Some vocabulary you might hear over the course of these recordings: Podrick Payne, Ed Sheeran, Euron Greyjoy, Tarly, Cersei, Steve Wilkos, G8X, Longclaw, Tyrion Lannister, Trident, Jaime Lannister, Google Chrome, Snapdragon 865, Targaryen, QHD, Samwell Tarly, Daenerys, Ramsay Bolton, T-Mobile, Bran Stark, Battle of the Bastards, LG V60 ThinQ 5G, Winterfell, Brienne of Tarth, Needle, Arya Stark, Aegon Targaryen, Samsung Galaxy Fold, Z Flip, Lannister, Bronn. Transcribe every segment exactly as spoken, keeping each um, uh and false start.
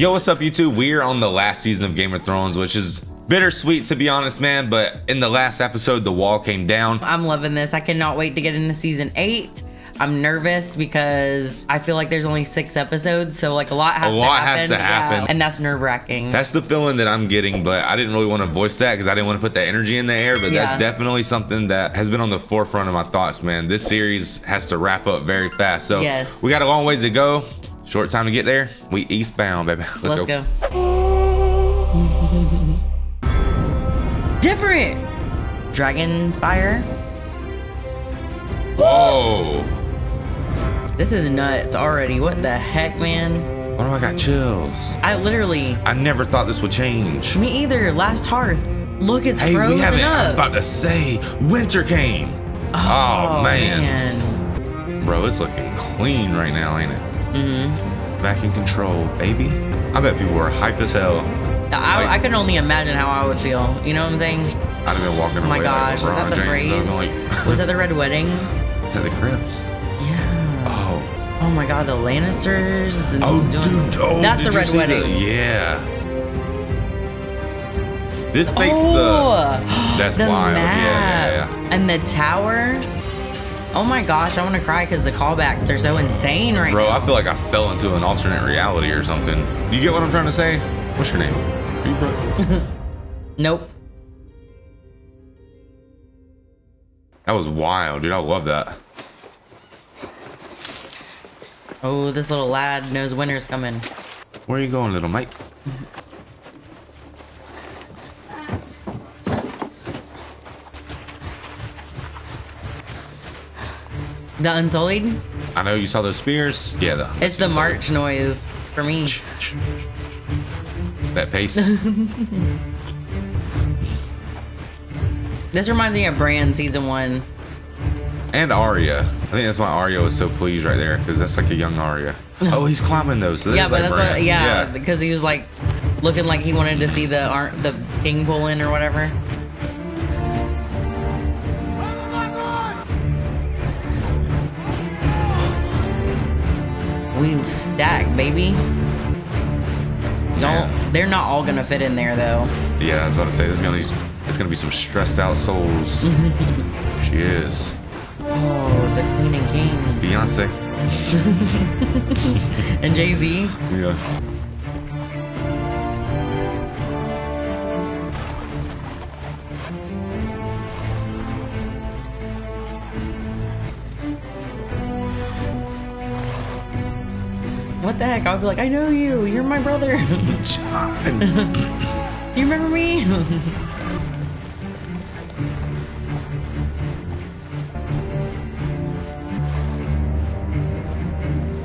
Yo, what's up YouTube? We're on the last season of Game of Thrones, which is bittersweet to be honest, man, but in the last episode the wall came down. I'm loving this. I cannot wait to get into season eight. I'm nervous because I feel like there's only six episodes, so like a lot has a to lot happen. has to happen. Yeah. And that's nerve-wracking. That's the feeling that I'm getting, but I didn't really want to voice that because I didn't want to put that energy in the air, but yeah. That's definitely something that has been on the forefront of my thoughts, man. This series has to wrap up very fast, so yes. We got a long ways to go. Short time to get there. We eastbound, baby. Let's, Let's go. go. Different dragon fire. Whoa, this is nuts already. What the heck, man? Why do I got chills? I literally I never thought this would change. Me either. Last Hearth, look, it's hey, frozen we haven't, up. I was about to say winter came. Oh, oh man. man bro, it's looking clean right now, ain't it? Mm-hmm. Back in control, baby. I bet people were hype as hell. I, like, I can only imagine how I would feel. You know what I'm saying? I'd have been walking away. Oh my gosh, like is that the phrase? Like, was that the Red Wedding? Is that the Crips? Yeah. Oh. Oh my God, the Lannisters. And oh, dude. Oh, that's the Red Wedding. The, yeah. This makes oh, the. That's the wild. Map. Yeah, yeah, yeah. And the tower. Oh my gosh, I want to cry because the callbacks are so insane right Bro, now. Bro, I feel like I fell into an alternate reality or something. You get what I'm trying to say? What's your name? Are you Brooke? Nope. That was wild, dude. I love that. Oh, this little lad knows winter's coming. Where are you going, little mate? The Unsullied? I know you saw those spears. Yeah, the It's the march like... noise for me. That pace. This reminds me of Bran season one. And Arya. I think that's why Arya was so pleased right there, because that's like a young Arya. Oh, he's climbing those. So yeah, but like that's Bran. What. Yeah, because yeah. he was like looking like he wanted to see the the king pull in or whatever. We stack, baby. Don't. Man. They're not all gonna fit in there though. Yeah, I was about to say there's gonna be it's gonna be some stressed out souls. She is. Oh, the Queen and King. It's Beyonce. And Jay Z. Yeah. What the heck? I'll be like, I know you. You're my brother. John. Do you remember me?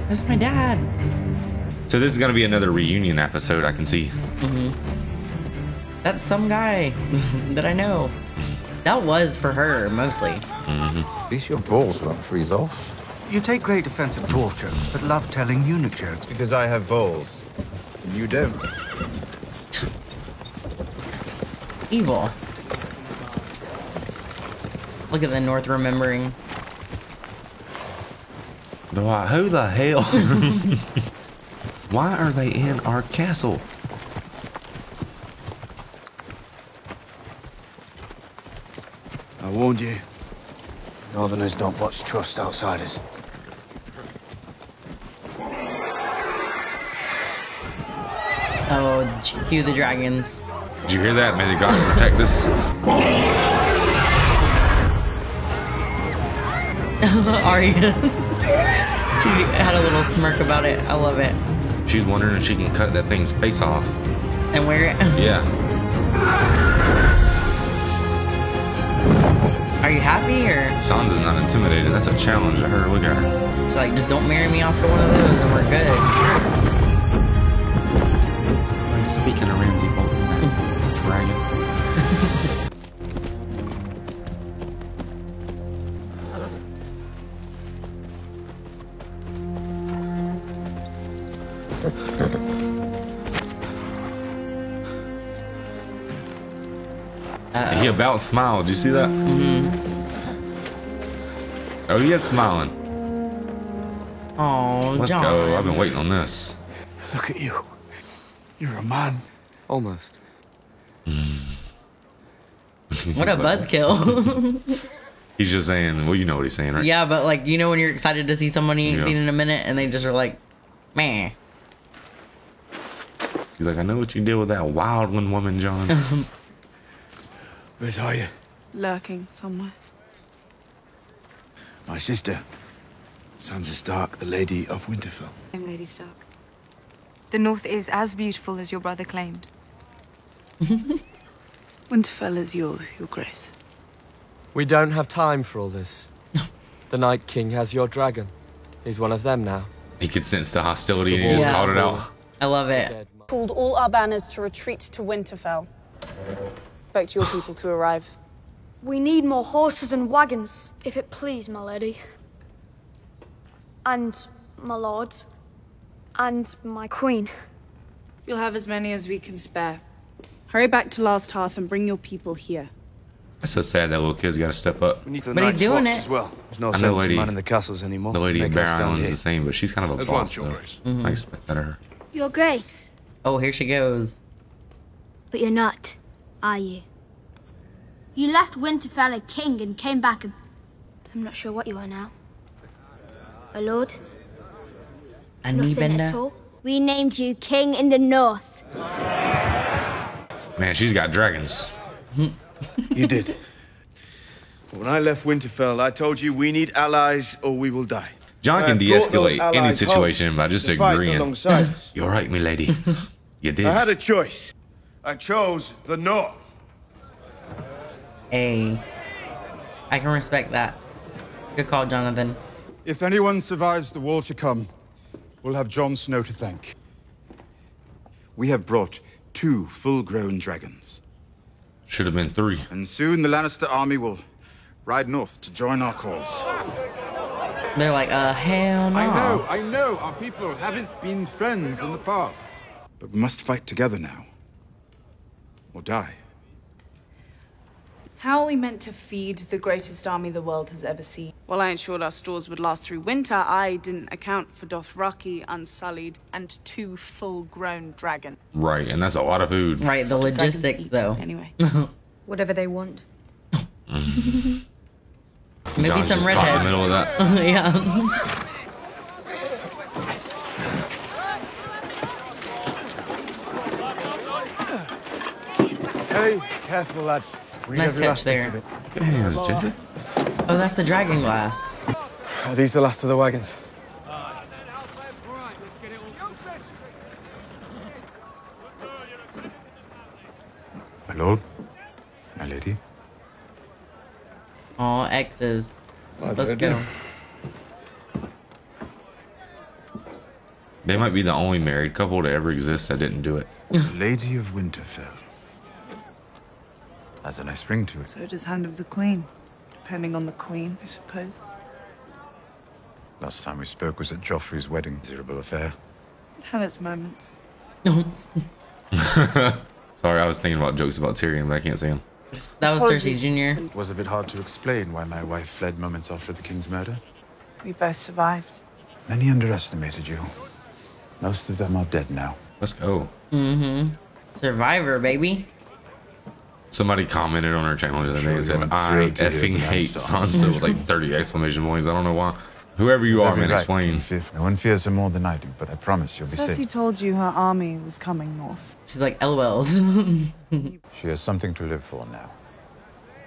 That's my dad. So this is going to be another reunion episode, I can see. Mm-hmm. That's some guy that I know. That was for her, mostly. Mm-hmm. At least your balls won't freeze off. You take great offense at dwarf jokes, but love telling eunuch jokes. Because I have bowls. And you don't. Evil. Look at the North remembering. They're like, who the hell? Why are they in our castle? I warned you. Northerners don't much trust outsiders. Oh, cue the dragons. Did you hear that? May the gods protect us. Arya. She had a little smirk about it. I love it. She's wondering if she can cut that thing's face off. And wear it? Yeah. Are you happy or? Sansa's not intimidated. That's a challenge to her. Look at her. It's like, just don't marry me off to one of those and we're good. Speaking of Ramsay Bolton, that dragon. Uh-oh. He about smiled. Did you see that? Mm-hmm. Oh, he is smiling. Oh, let's John. go. I've been waiting on this. Look at you. You're a man. Almost. What a buzzkill. He's just saying, well, you know what he's saying, right? Yeah, but like, you know when you're excited to see someone you ain't yeah. seen in a minute and they just are like, meh. He's like, I know what you did with that wildling woman, John. Where's Arya? Lurking somewhere. My sister, Sansa Stark, the Lady of Winterfell. I'm Lady Stark. The North is as beautiful as your brother claimed. Winterfell is yours, Your Grace. We don't have time for all this. The Night King has your dragon. He's one of them now. He could sense the hostility the and he just yeah. called it out. I love it. Called all our banners to retreat to Winterfell. Expect your people to arrive. We need more horses and wagons, if it please, my lady. And my lord. And my queen. You'll have as many as we can spare. Hurry back to Last Hearth and bring your people here. That's so sad that little kid's got to step up. But he's doing it. As well. There's no I know lady, in the castles anymore. The Lady of Bear Island is the same, but she's kind of a That's boss, your Grace. Mm -hmm. I expect that of her. Your Grace. Oh, here she goes. But you're not, are you? You left Winterfell a king and came back a... I'm not sure what you are now. A lord? A knee-bender? We named you King in the North. Man, she's got dragons. You did. When I left Winterfell, I told you we need allies or we will die. John can de-escalate any situation by just agreeing. You're right, me lady. You did. I had a choice. I chose the North. Hey, I can respect that. Good call, Jonathan. If anyone survives the war to come, we'll have Jon Snow to thank. We have brought two full-grown dragons. Should have been three. And soon the Lannister army will ride north to join our cause. They're like, uh, hell no. I know, I know. Our people haven't been friends in the past. But we must fight together now. Or die. How are we meant to feed the greatest army the world has ever seen? While I ensured our stores would last through winter, I didn't account for Dothraki, Unsullied, and two full-grown dragons. Right, and that's a lot of food. Right, the logistics, though. Anyway. Whatever they want. Maybe John's some redheads. The middle of that. Yeah. Hey, careful, lads. We nice catch there. Damn, oh, that's the dragon glass. Are these the last of the wagons? Uh, my lord, my lady. Aw, X's. Let's go. They might be the only married couple to ever exist that didn't do it. Lady of Winterfell. That's a nice ring to it. So does Hand of the Queen. Depending on the Queen, I suppose. Last time we spoke was at Joffrey's wedding. Miserable affair. It had its moments. Sorry, I was thinking about jokes about Tyrion, but I can't say them. That was Cersei Junior It was a bit hard to explain why my wife fled moments after the king's murder. We both survived. Many underestimated you. Most of them are dead now. Let's go. Mm-hmm. Survivor, baby. Somebody commented on our channel the other day and said, I effing hate Sansa with like thirty exclamation points. I don't know why. Whoever you are, man, explain. No one fears her more than I do, but I promise you'll be safe. Cersei told you her army was coming north. She's like, L O Ls. She has something to live for now.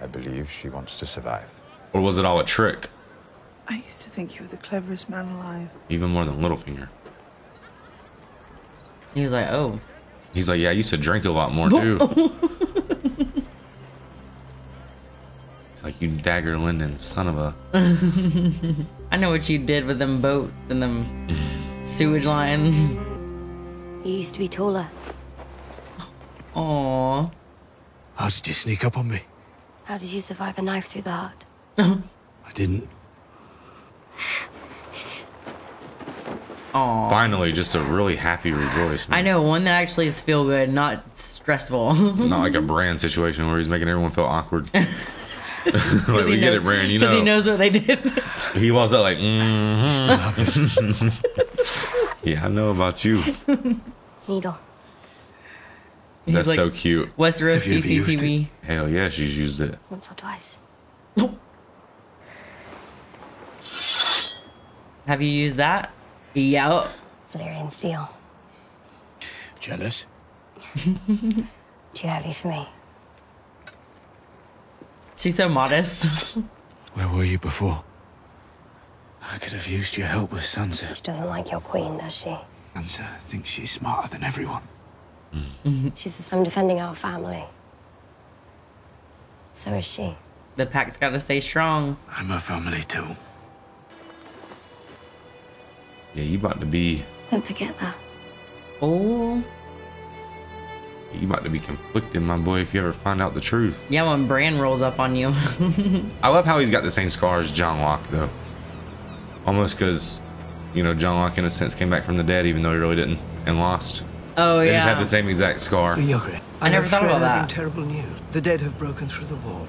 I believe she wants to survive. Or was it all a trick? I used to think you were the cleverest man alive. Even more than Littlefinger. He was like, oh. He's like, yeah, I used to drink a lot more, too. It's like, you dagger Linden, son of a... I know what you did with them boats and them sewage lines. You used to be taller. Aww. How did you sneak up on me? How did you survive a knife through the heart? I didn't. Aww. Finally, just a really happy rejoice. Man. I know, one that actually is feel good, not stressful. Not like a Bran situation where he's making everyone feel awkward. Like, we knows, get it, Bran, you know. Because he knows what they did. He walks out like, mm-hmm. Yeah, I know about you. Needle. That's like, so cute. Westeros C C T V. Hell yeah, she's used it. Once or twice. Have you used that? Yeah. Valyrian steel. Jealous? Too heavy for me. She's so modest. Where were you before? I could have used your help with Sansa. She doesn't like your queen, does she? Sansa thinks she's smarter than everyone. Mm. She says, I'm defending our family. So is she. The pack's gotta stay strong. I'm her family too. Yeah, you about to be... Don't forget that. Oh. You about to be conflicted, my boy, if you ever find out the truth. Yeah, when Bran rolls up on you. I love how he's got the same scar as John Locke, though. Almost because, you know, John Locke, in a sense, came back from the dead, even though he really didn't, and lost. Oh, they yeah. They just had the same exact scar. I, I never thought about that. Terrible news. The dead have broken through the wall.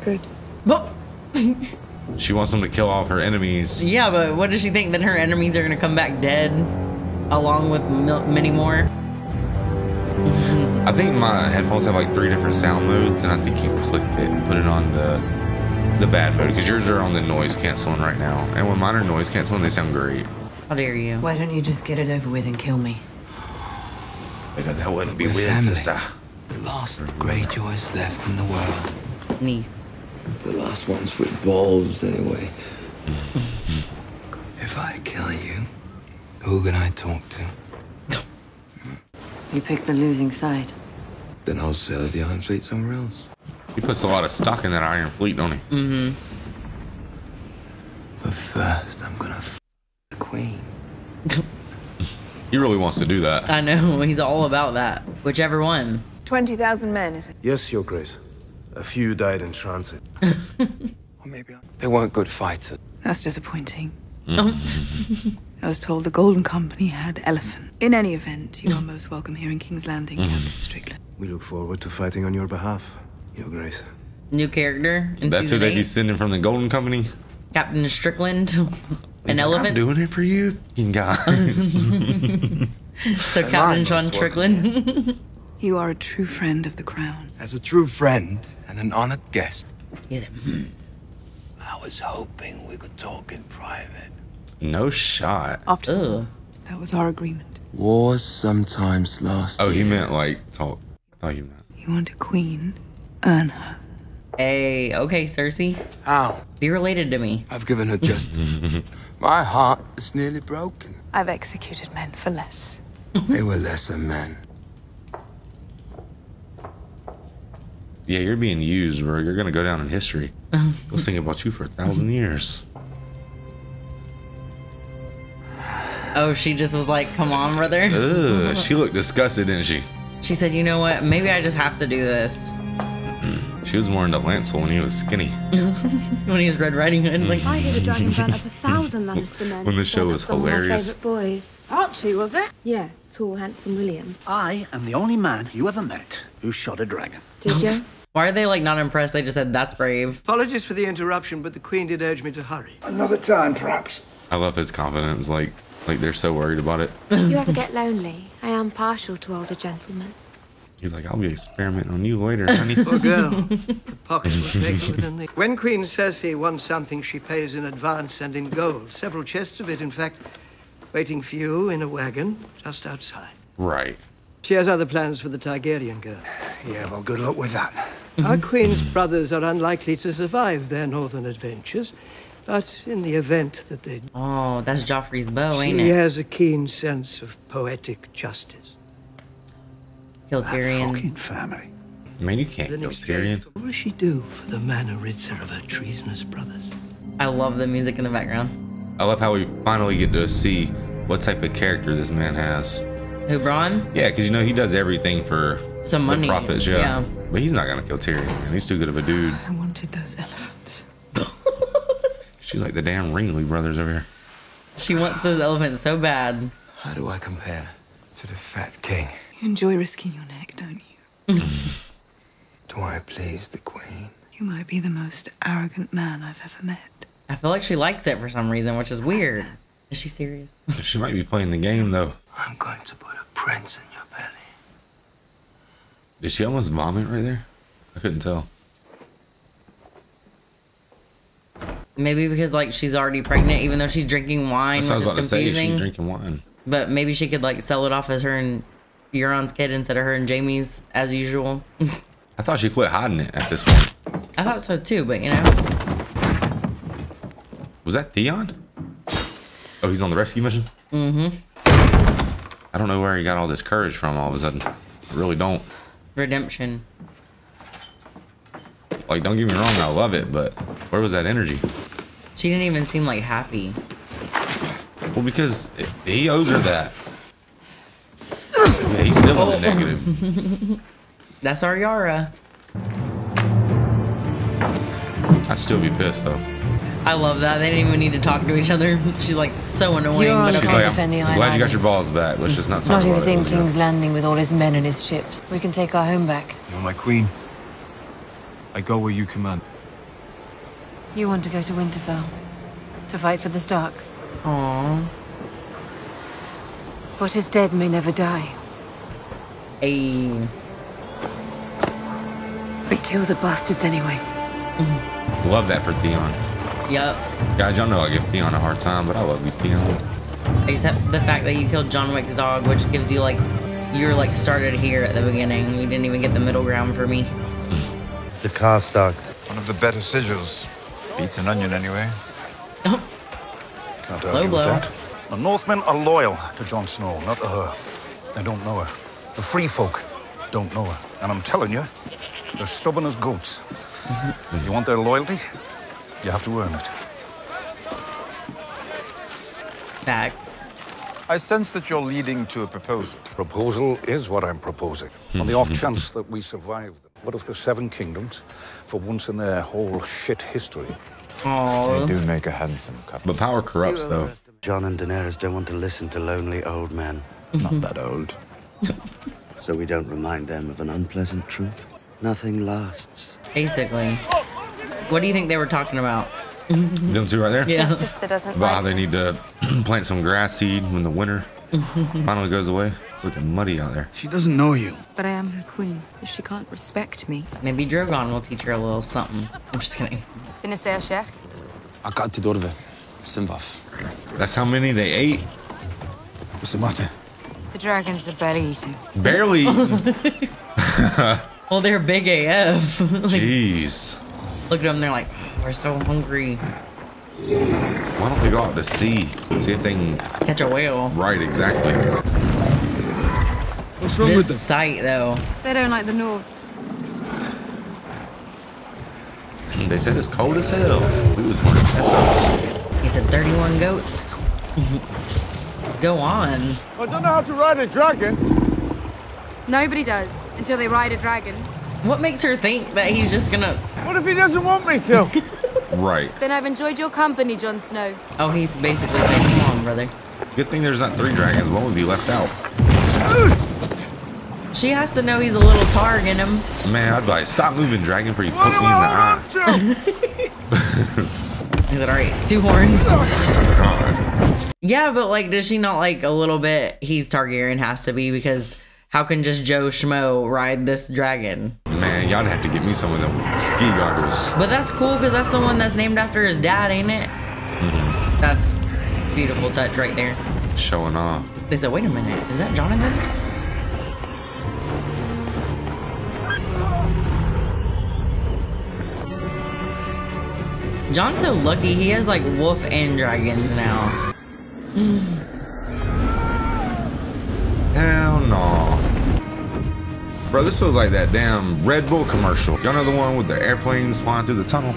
Good. Well... She wants them to kill all of her enemies. Yeah, but what does she think? Then her enemies are going to come back dead, along with many more? I think my headphones have like three different sound modes, and I think you click it and put it on the the bad mode because yours are on the noise canceling right now. And when mine are noise canceling, they sound great. How dare you? Why don't you just get it over with and kill me? Because that wouldn't be weird, sister. The last Greyjoys left in the world. Niece. The last ones with balls, anyway. If I kill you, who can I talk to? You pick the losing side. Then I'll sell the Iron Fleet somewhere else. He puts a lot of stock in that Iron Fleet, don't he? Mm-hmm. But first, I'm gonna f the Queen. He really wants to do that. I know, he's all about that. Whichever one. twenty thousand men, is it? Yes, Your Grace. A few died in transit. Or maybe I... They weren't good fighters. That's disappointing. Mm-hmm. I was told the Golden Company had elephant. In any event, you are most welcome here in King's Landing, Captain Strickland. We look forward to fighting on your behalf, Your Grace. New character. In That's who they be sending from the Golden Company. Captain Strickland. An elephant. I'm doing it for you, guys. So Captain John Strickland. You are a true friend of the Crown. As a true friend and an honored guest. He's a, hmm. I was hoping we could talk in private. No shot. After Ugh. That was our agreement. Wars sometimes last. Oh, he meant like talk. Oh, you meant. You want a queen? Earn her. Hey, okay, Cersei. How? Be related to me. I've given her justice. My heart is nearly broken. I've executed men for less. They were lesser men. Yeah, you're being used, bro. You're gonna go down in history. We'll sing about you for a thousand years. Oh, she just was like, come on, brother. Ugh, she looked disgusted, didn't she? She said, you know what? Maybe I just have to do this. She was more into Lancel when he was skinny. When he was Red Riding Hood. Like, I hear the dragon burned up a thousand Lannister men. When the show was hilarious. One of my favorite boys. Archie, was it? Yeah, tall, handsome William. I am the only man you ever met who shot a dragon. Did you? Why are they like not impressed? They just said, that's brave. Apologies for the interruption, but the Queen did urge me to hurry. Another time, perhaps. I love his confidence. Like... Like, they're so worried about it. You ever get lonely? I am partial to older gentlemen. He's like, I'll be experimenting on you later, honey. Poor girl. The pockets were bigger than the... When Queen Cersei wants something, she pays in advance and in gold. Several chests of it, in fact, waiting for you in a wagon just outside. Right. She has other plans for the Targaryen girl. Yeah, well, good luck with that. Our Queen's brothers are unlikely to survive their northern adventures. But in the event that they... Oh, that's Joffrey's bow, ain't it? She has a keen sense of poetic justice. Kill Tyrion. Fucking family. Man, you can't kill Tyrion. What will she do for the man who rids her of her treasonous brothers? I love the music in the background. I love how we finally get to see what type of character this man has. Who, Bronn? Yeah, because, you know, he does everything for some money. The profits, yeah. yeah. But he's not going to kill Tyrion, man. He's too good of a dude. I wanted those elephants. She's like the damn Ringley brothers over here. She wants those elephants so bad. How do I compare to the fat king? You enjoy risking your neck, don't you? Do I please the queen? You might be the most arrogant man I've ever met. I feel like she likes it for some reason, which is weird. Is she serious? She might be playing the game, though. I'm going to put a prince in your belly. Did she almost vomit right there? I couldn't tell. Maybe because like she's already pregnant, even though she's drinking wine, which is confusing. She's drinking wine. But maybe she could like sell it off as her and Euron's kid instead of her and Jaime's as usual. I thought she quit hiding it at this point. I thought so too, but you know. Was that Theon? Oh, he's on the rescue mission? Mm-hmm. I don't know where he got all this courage from all of a sudden. I really don't. Redemption. Like, don't get me wrong, I love it, but where was that energy? She didn't even seem like happy. Well, because it, he owes her that. Yeah, he's still on oh. the negative. That's our Yara. I'd still be pissed though. I love that. They didn't even need to talk to each other. She's like so annoying. You're but she's okay. like, I'm defend the glad islands. You got your balls back. Let's just not talk not about it. Not even in King's Landing with all his men and his ships. We can take our home back. You're my queen. I go where you command. You want to go to Winterfell to fight for the Starks. Aww. What is dead may never die. Ayy. Hey. But kill the bastards anyway. Mm-hmm. Love that for Theon. Yep. Guys, y'all know I give Theon a hard time, but I love you, Theon. Except the fact that you killed John Wick's dog, which gives you like, you're like started here at the beginning. You didn't even get the middle ground for me. The Starks. One of the better sigils. Beats an onion anyway. Can't argue with that. The Northmen are loyal to Jon Snow, not to her. They don't know her. The free folk don't know her. And I'm telling you, they're stubborn as goats. Mm-hmm. If you want their loyalty, you have to earn it. Facts. I sense that you're leading to a proposal. Proposal is what I'm proposing. On the off chance that we survive them. What if the Seven Kingdoms, for once in their whole shit history? Aww. They do make a handsome couple. But power corrupts, though. Jon and Daenerys don't want to listen to lonely old men. Not that old. So we don't remind them of an unpleasant truth. Nothing lasts. Basically. What do you think they were talking about? Them two right there? Yeah. His sister doesn't about like how they need to plant some grass seed when the winter finally goes away. It's looking muddy out there. She doesn't know you. But I am her queen. If she can't respect me. Maybe Drogon will teach her a little something. I'm just kidding. That's how many they ate? What's the matter? The dragons are barely eating. Barely? Well, they're big A F. Like, jeez. Look at them. They're like, we're so hungry. Why don't we go out to sea? See if they can catch a whale. Right, exactly. What's wrong this with the sight, though? They don't like the north. They said it's cold as hell. We was born in Essos. He said thirty-one goats. Go on. I don't know how to ride a dragon. Nobody does until they ride a dragon. What makes her think that he's just gonna? What if he doesn't want me to? Right. Then I've enjoyed your company, Jon Snow. Oh, he's basically saying, come on, brother. Good thing there's not three dragons. One would be left out. She has to know he's a little targ in him. Man, I'd be like, stop moving, dragon, for you poke me in the eye. He's like, all right, two horns. God. Yeah, but like, does she not like a little bit? He's Targaryen, has to be, because how can just Joe Schmo ride this dragon? Man, y'all have to get me some of them ski goggles. But that's cool, because that's the one that's named after his dad, ain't it? Mm-hmm. That's a beautiful touch right there. Showing off. They said, wait a minute, is that Jonathan? Jon's so lucky, he has like wolf and dragons now. Hell no. Bro, this feels like that damn Red Bull commercial. Y'all know the one with the airplanes flying through the tunnel?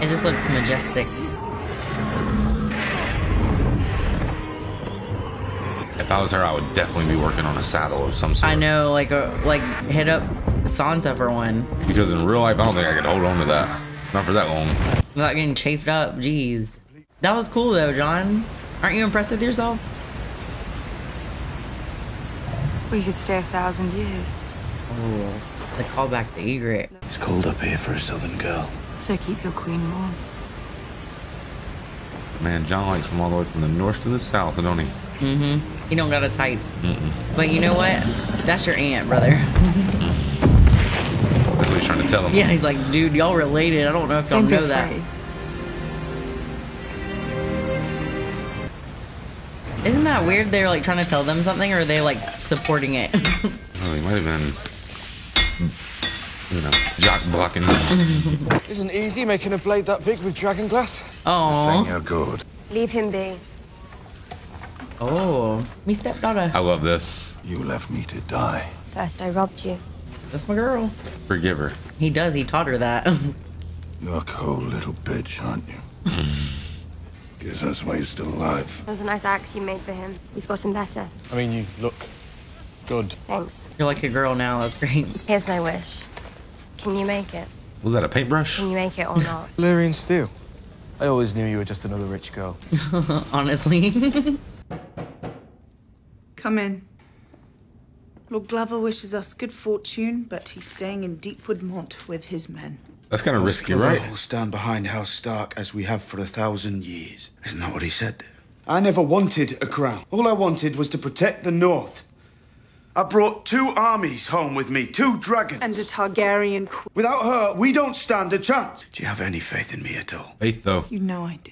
It just looks majestic. If I was her, I would definitely be working on a saddle of some sort. I know, like, a, like hit up Sansa for one. Because in real life, I don't think I could hold on to that. Not for that long. Without getting chafed up, jeez. That was cool though, Jon. Aren't you impressed with yourself? We could stay a thousand years. Oh, the callback to Egret. It's cold up here for a southern girl. So keep your queen warm. Man, Jon likes them all the way from the north to the south, don't he? Mm-hmm. He don't got a type. Mm-mm. But you know what? That's your aunt, brother. what he's trying to tell him. Yeah, he's like, dude, y'all related. I don't know if y'all know that. Isn't that weird? They're like trying to tell them something, or are they like supporting it? Well, he might have been, you know, jock blocking. Isn't it easy making a blade that big with dragon glass? Oh, you're good. Leave him be. Oh, me stepdaughter. I love this. You left me to die. First, I robbed you. That's my girl. Forgive her. He does. He taught her that. You're a cold little bitch, aren't you? Guess that's why you're still alive. That was a nice axe you made for him. We've gotten better. I mean, you look good. Thanks. You're like a girl now. That's great. Here's my wish. Can you make it? Was that a paintbrush? Can you make it or not? Valyrian steel. I always knew you were just another rich girl. Honestly. Come in. Lord Glover wishes us good fortune, but he's staying in Deepwood Mont with his men. That's kind of risky, right? We'll stand behind House Stark as we have for a thousand years. Isn't that what he said? I never wanted a crown. All I wanted was to protect the North. I brought two armies home with me, two dragons. And a Targaryen queen. Without her, we don't stand a chance. Do you have any faith in me at all? Faith, though. You know I do.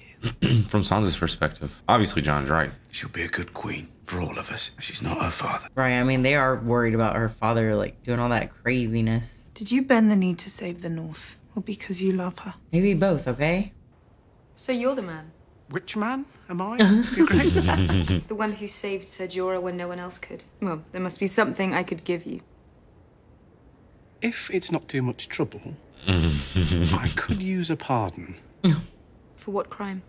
From Sansa's perspective, obviously Jon's right. She'll be a good queen for all of us. She's not her father. Right, I mean, they are worried about her father, like, doing all that craziness. Did you bend the knee to save the North, or because you love her? Maybe both, okay? So you're the man. Which man am I? The one who saved Ser Jorah when no one else could. Well, there must be something I could give you. If it's not too much trouble, I could use a pardon. For what crime?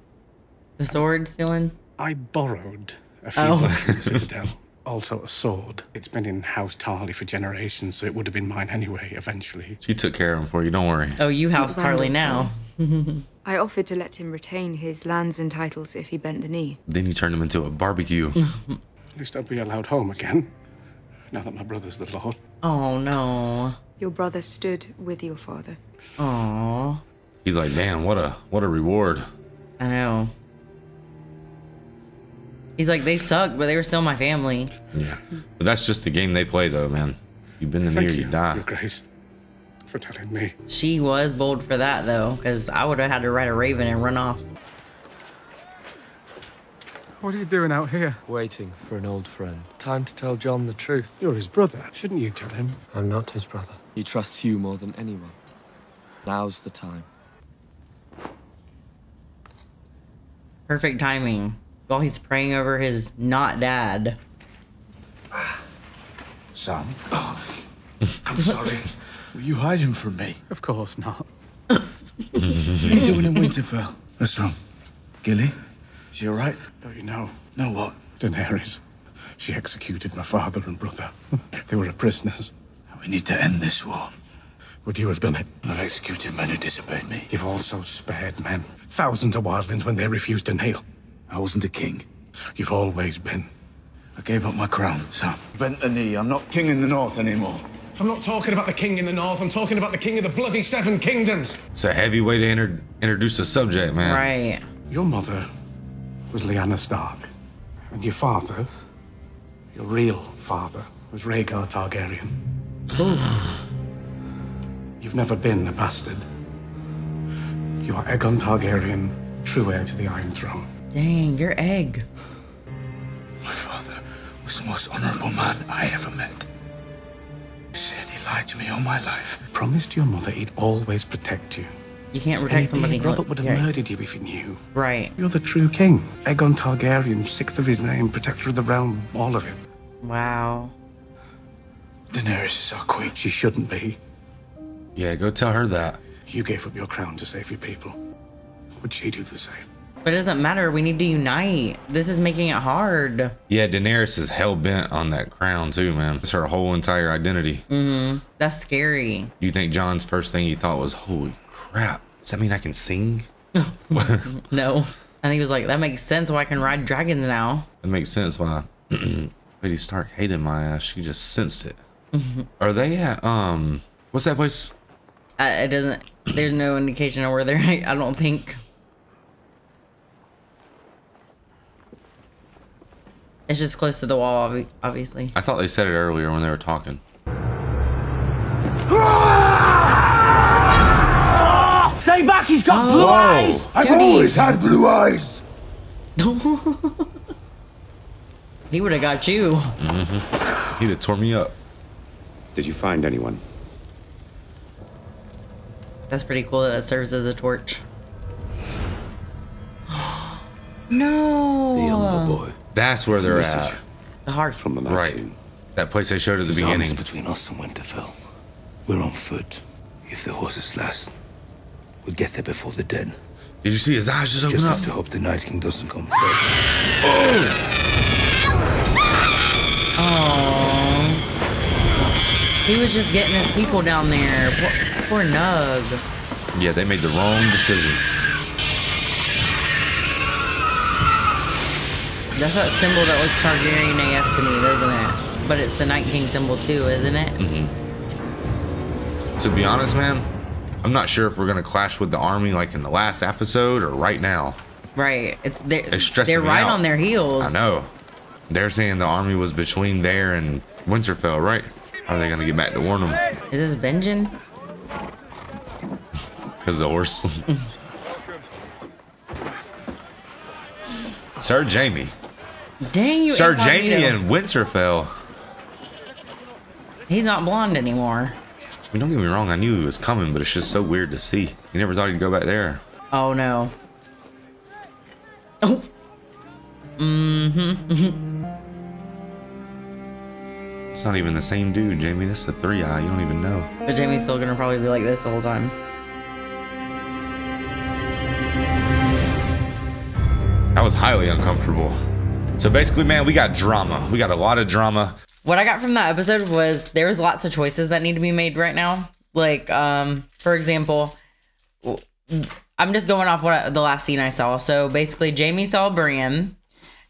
The sword stealing? I borrowed a few oh. from the Citadel. Also a sword. It's been in House Tarly for generations, so it would have been mine anyway, eventually. She took care of him for you, don't worry. Oh, you House Tarly now. I offered to let him retain his lands and titles if he bent the knee. Then you turned him into a barbecue. At least I'll be allowed home again, now that my brother's the Lord. Oh, no. Your brother stood with your father. Aww. He's like, damn, what a what a reward. I know. He's like, they suck, but they were still my family. Yeah, but that's just the game they play, though, man. You've been in here, you, you die. Your Grace, for telling me. She was bold for that, though, because I would have had to ride a raven and run off. What are you doing out here? Waiting for an old friend. Time to tell Jon the truth. You're his brother. Shouldn't you tell him? I'm not his brother. He trusts you more than anyone. Now's the time. Perfect timing. While he's praying over his not dad. Son, oh, I'm sorry. Will you hide him from me? Of course not. What are you doing in Winterfell? What's wrong? Gilly? Is she all right? Don't you know? Know what? Daenerys. She executed my father and brother. They were prisoners. We need to end this war. Would you have done it? I've executed men who disobeyed me. You've also spared men. Thousands of wildlings when they refused to kneel. I wasn't a king. You've always been. I gave up my crown, Sam. Bent the knee. I'm not king in the North anymore. I'm not talking about the king in the North. I'm talking about the king of the bloody Seven Kingdoms. It's a heavy way to inter introduce a subject, man. Right. Your mother was Lyanna Stark. And your father, your real father, was Rhaegar Targaryen. Oof. You've never been a bastard. You are Aegon Targaryen, true heir to the Iron Throne. Dang, you're Egg. My father was the most honorable man I ever met. He said he lied to me all my life. Promised your mother he'd always protect you. You can't protect somebody. Robert would have yeah. murdered you if he knew. Right. You're the true king. Aegon Targaryen, sixth of his name, protector of the realm, all of it. Wow. Daenerys is our queen. She shouldn't be. Yeah, go tell her that. You gave up your crown to save your people. Would she do the same? But it doesn't matter. We need to unite. This is making it hard. Yeah, Daenerys is hell-bent on that crown too, man. It's her whole entire identity. Mm-hmm. That's scary. You think Jon's first thing he thought was, holy crap, does that mean I can sing? No. I think he was like, that makes sense why I can ride dragons now. It makes sense why Lady Stark hated my ass. She just sensed it. Mm-hmm. Are they at, um, what's that place? It doesn't, there's no indication of where they're at, I don't think. It's just close to the wall, obviously. I thought they said it earlier when they were talking. Stay back, he's got oh. blue eyes! I've Dude. always had blue eyes! He would have got you. Mm-hmm. He'd have tore me up. Did you find anyone? That's pretty cool that, that serves as a torch. No! The Elder Boy. That's where it's they're at. The heart from the night. Right. That place I showed at the There's beginning. Between us and Winterfell. We're on foot. If the horses last, we'll get there before the dead. Did you see his eyes just open just up? Just have to hope the Night King doesn't come first. Oh! Oh! He was just getting his people down there. Poor, poor Nug. Yeah, they made the wrong decision. That's that symbol that looks Targaryen A F to me, doesn't it? But it's the Night King symbol too, isn't it? Mm-hmm. To be honest, man, I'm not sure if we're gonna clash with the army like in the last episode or right now. Right. It's, they're it's they're right out. on their heels. I know. They're saying the army was between there and Winterfell, right? How are they gonna get back to warn them? Is this Benjen? Because the horse. Sir Jaime. Dang you, Sir Jaime in Winterfell. He's not blonde anymore. I mean, don't get me wrong, I knew he was coming, but it's just so weird to see. You never thought he'd go back there. Oh no. Oh. Mm-hmm. It's not even the same dude, Jaime. That's the three eye. You don't even know. But Jaime's still gonna probably be like this the whole time. That was highly uncomfortable. So basically, man, we got drama. We got a lot of drama. What I got from that episode was there's lots of choices that need to be made right now. Like, um, for example, I'm just going off what I, the last scene I saw. So basically, Jaime saw Brienne,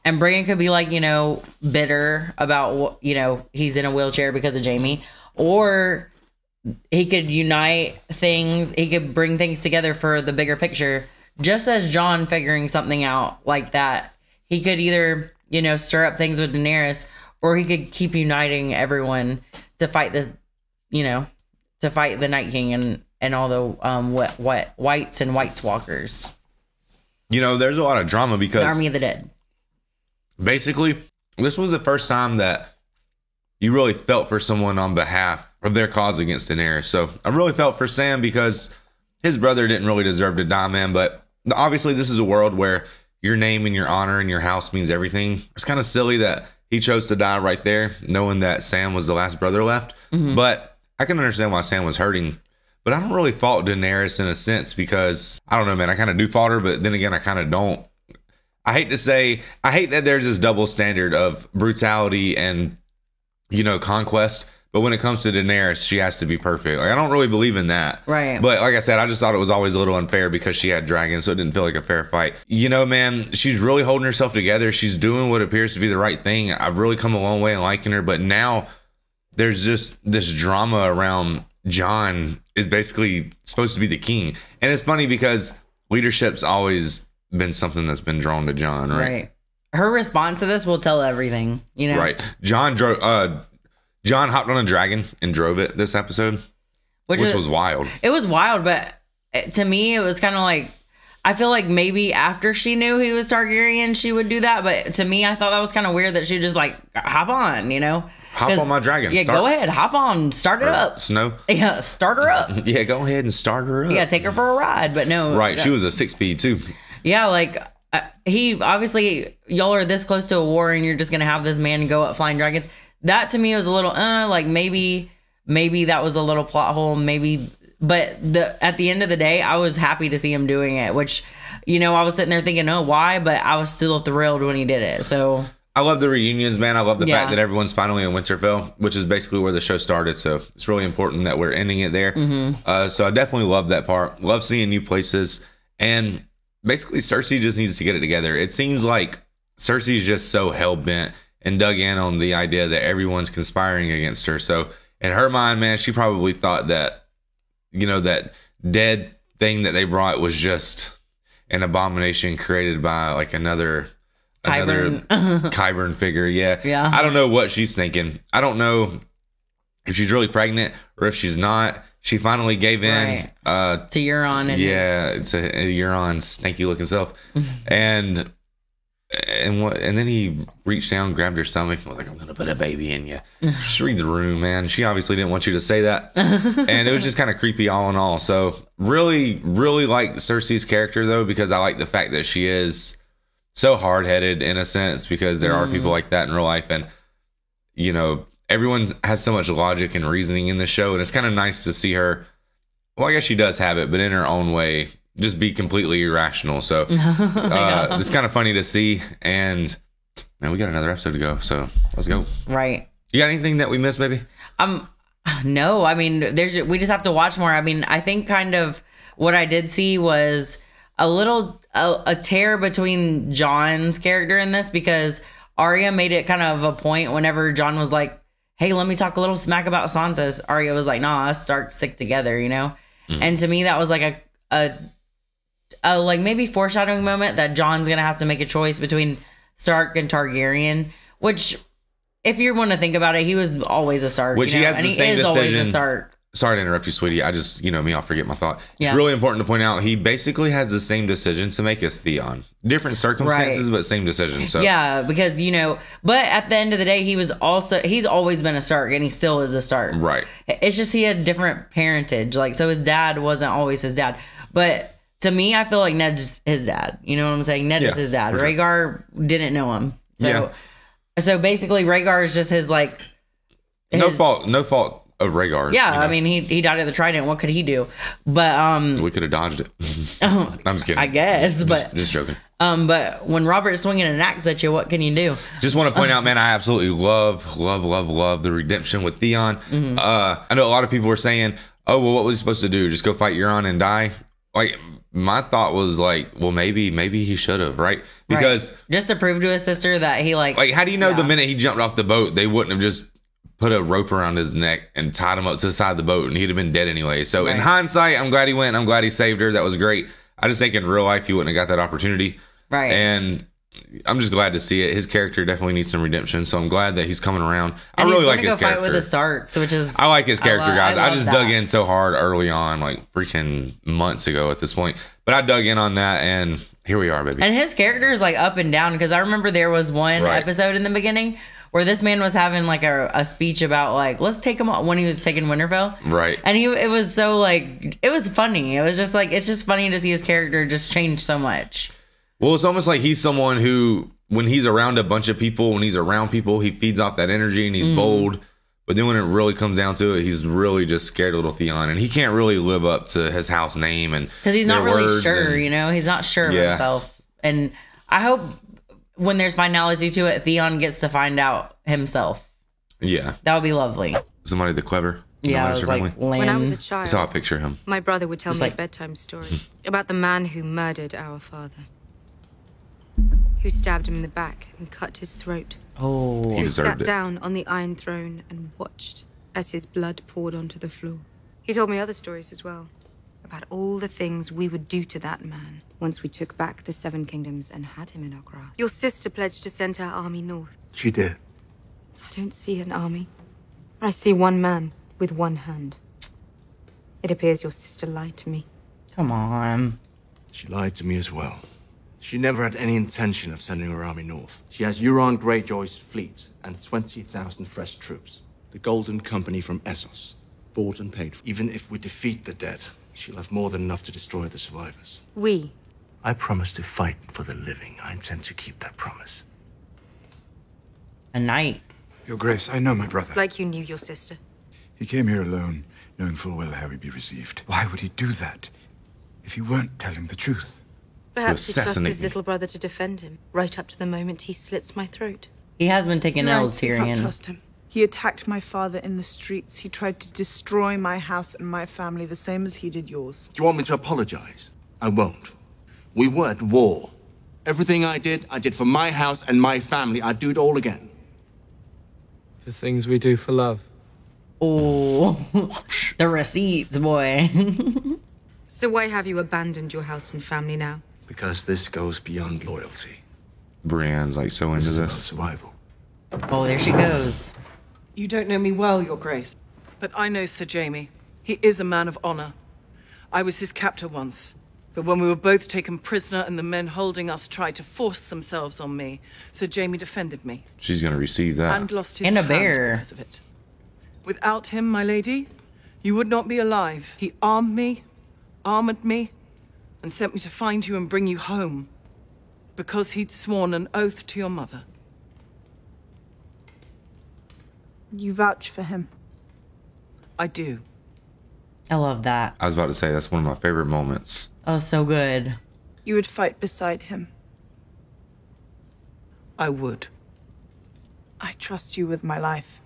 and Brienne could be like, you know, bitter about, you know, he's in a wheelchair because of Jaime, or he could unite things. He could bring things together for the bigger picture. Just as Jon figuring something out like that, he could either, you know, stir up things with Daenerys, or he could keep uniting everyone to fight this, you know, to fight the Night King and, and all the um, what, what whites and whites walkers. You know, there's a lot of drama because the Army of the Dead. Basically, this was the first time that you really felt for someone on behalf of their cause against Daenerys. So I really felt for Sam because his brother didn't really deserve to die, man, but obviously, this is a world where your name and your honor and your house means everything. It's kind of silly that he chose to die right there, knowing that Sam was the last brother left. Mm-hmm. But I can understand why Sam was hurting. But I don't really fault Daenerys in a sense because, I don't know, man, I kind of do fault her, but then again, I kind of don't. I hate to say, I hate that there's this double standard of brutality and, you know, conquest. But when it comes to Daenerys, she has to be perfect. Like, I don't really believe in that. Right. But like I said, I just thought it was always a little unfair because she had dragons, so it didn't feel like a fair fight. You know, man, she's really holding herself together. She's doing what appears to be the right thing. I've really come a long way in liking her. But now there's just this drama around Jon is basically supposed to be the king. And it's funny because leadership's always been something that's been drawn to Jon, right? Right. Her response to this will tell everything, you know? Right. Jon drove... Uh, Jon hopped on a dragon and drove it this episode, which, which is, was wild. It was wild, but to me, it was kind of like, I feel like maybe after she knew he was Targaryen, she would do that. But to me, I thought that was kind of weird that she would just like, hop on, you know? Hop on my dragon. Yeah, start, go ahead. Hop on. Start it up. Snow. Yeah, start her up. Yeah, go ahead and start her up. Yeah, take her for a ride. But no. Right. That, she was a six-speed too. Yeah, like... Uh, he obviously, y'all are this close to a war and you're just going to have this man go up flying dragons. That to me was a little, uh, like maybe, maybe that was a little plot hole, maybe. But the at the end of the day, I was happy to see him doing it, which, you know, I was sitting there thinking, oh, why? But I was still thrilled when he did it. So I love the reunions, man. I love the yeah. fact that everyone's finally in Winterfell, which is basically where the show started. So it's really important that we're ending it there. Mm-hmm. uh, so I definitely love that part. Love seeing new places. And basically, Cersei just needs to get it together. It seems like Cersei's just so hell-bent and dug in on the idea that everyone's conspiring against her. So in her mind, man, she probably thought that, you know, that dead thing that they brought was just an abomination created by like another Kybern. another Kybern figure. Yeah. Yeah. I don't know what she's thinking. I don't know if she's really pregnant or if she's not. She finally gave in right. uh, to Euron. And yeah, his... to Euron's snaky looking self, and and what? And then he reached down, grabbed her stomach, and was like, "I'm gonna put a baby in you." Just read the room, man. She obviously didn't want you to say that, and it was just kind of creepy, all in all. So really, really like Cersei's character though, because I like the fact that she is so hard headed in a sense, because there mm. are people like that in real life, and you know. Everyone has so much logic and reasoning in the show, and it's kind of nice to see her. Well, I guess she does have it, but in her own way, just be completely irrational. So uh, it's kind of funny to see. And man, we got another episode to go, so let's go. Right? You got anything that we missed, baby? Um, no. I mean, there's we just have to watch more. I mean, I think kind of what I did see was a little a, a tear between Jon's character in this, because Arya made it kind of a point whenever Jon was like, hey, let me talk a little smack about Sansa. Arya was like, nah, us Stark stick together, you know? Mm-hmm. And to me, that was like a, a, a like maybe foreshadowing moment that Jon's going to have to make a choice between Stark and Targaryen, which if you want to think about it, he was always a Stark. Which you know? He has and the he same is decision. Always a Stark. Sorry to interrupt you, sweetie. I just, you know me, I'll forget my thought. Yeah. It's really important to point out he basically has the same decision to make as Theon. Different circumstances, right. But same decision. So yeah, because, you know, but at the end of the day, he was also, he's always been a Stark and he still is a Stark. Right. It's just he had different parentage. Like, so his dad wasn't always his dad. But to me, I feel like Ned's his dad. You know what I'm saying? Ned yeah, is his dad. Sure. Rhaegar didn't know him. So, yeah. so basically, Rhaegar is just his, like, his, no fault, no fault. Of Rhaegar. Yeah, you know? I mean, he he died at the Trident. What could he do? But um, we could have dodged it. I'm just kidding. I guess, but just, just joking. Um, but when Robert's swinging an axe at you, what can you do? Just want to point out, man, I absolutely love, love, love, love the redemption with Theon. Mm-hmm. Uh, I know a lot of people were saying, "Oh, well, what was he supposed to do? Just go fight Euron and die?" Like, my thought was like, well, maybe, maybe he should have, right? Because right. just to prove to his sister that he like, like, how do you know yeah. the minute he jumped off the boat, they wouldn't have just put a rope around his neck and tied him up to the side of the boat, and he'd have been dead anyway. So right. in hindsight, I'm glad he went. I'm glad he saved her. That was great. I just think in real life, he wouldn't have got that opportunity. Right. And I'm just glad to see it. His character definitely needs some redemption. So I'm glad that he's coming around. And I really like his character. Fight with the Starks, which is I like his character, I love, guys. I, I just that. dug in so hard early on, like freaking months ago at this point. But I dug in on that, and here we are, baby. And his character is like up and down, because I remember there was one right. episode in the beginning where this man was having like a, a speech about like, let's take him on when he was taking Winterfell. Right. And he it was so like, it was funny. It was just like, it's just funny to see his character just change so much. Well, it's almost like he's someone who, when he's around a bunch of people, when he's around people, he feeds off that energy and he's mm. bold. But then when it really comes down to it, he's really just scared little Theon. And he can't really live up to his house name. And because he's not really sure, and, you know, he's not sure of yeah. himself. And I hope when there's finality to it, Theon gets to find out himself. Yeah. That would be lovely. Somebody the clever. Yeah, I was like, when I was a child, I saw a picture of him. My brother would tell it's me like, a bedtime story about the man who murdered our father, who stabbed him in the back and cut his throat. Oh, he deserved it. Who sat down on the Iron Throne and watched as his blood poured onto the floor. He told me other stories as well about all the things we would do to that man once we took back the Seven Kingdoms and had him in our grasp. Your sister pledged to send her army north. She did. I don't see an army. I see one man with one hand. It appears your sister lied to me. Come on. She lied to me as well. She never had any intention of sending her army north. She has Euron Greyjoy's fleet and twenty thousand fresh troops. The Golden Company from Essos, bought and paid for. Even if we defeat the dead, she'll have more than enough to destroy the survivors. We? I promise to fight for the living. I intend to keep that promise. A knight. Your Grace, I know my brother. Like you knew your sister. He came here alone, knowing full well how he'd be received. Why would he do that if you weren't telling the truth? Perhaps he trusts his little brother to defend him, right up to the moment he slits my throat. He has been taking L's, Tyrion. I can't trust him. He attacked my father in the streets. He tried to destroy my house and my family, the same as he did yours. Do you want me to apologize? I won't. We were at war. Everything I did, I did for my house and my family. I'd do it all again. The things we do for love. Oh, the receipts, boy. So why have you abandoned your house and family now? Because this goes beyond loyalty. Brienne's like so into this. Survival. Oh, there she goes. You don't know me well, Your Grace. But I know Sir Jaime. He is a man of honor. I was his captor once, but when we were both taken prisoner and the men holding us tried to force themselves on me, Sir Jaime defended me. She's gonna receive that. And lost his in a bear. Because of it. Without him, my lady, you would not be alive. He armed me, armored me, and sent me to find you and bring you home, because he'd sworn an oath to your mother. You vouch for him. I do. I love that. I was about to say, that's one of my favorite moments. Oh, so good. You would fight beside him. I would. I trust you with my life.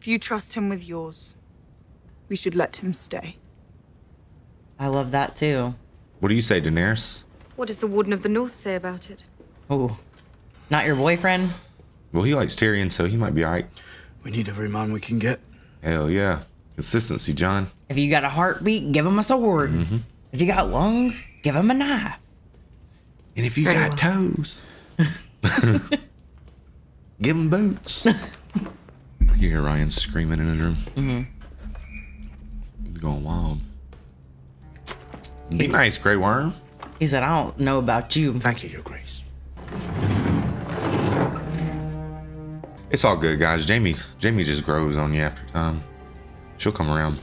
If you trust him with yours, we should let him stay. I love that too. What do you say, Daenerys? What does the Warden of the North say about it? Oh, not your boyfriend? Well, he likes Tyrion, so he might be all right. We need every man we can get. Hell yeah. Consistency, John. If you got a heartbeat, give him a sword. Mm-hmm. If you got lungs, give him a knife. And if you Very got well. toes, give him boots. You hear Ryan screaming in his room. Mm-hmm. He's going wild. Be nice, Grey Worm. He said, I don't know about you. Thank you, Your Grace. It's all good, guys. Jaime, Jaime just grows on you after time. She'll come around.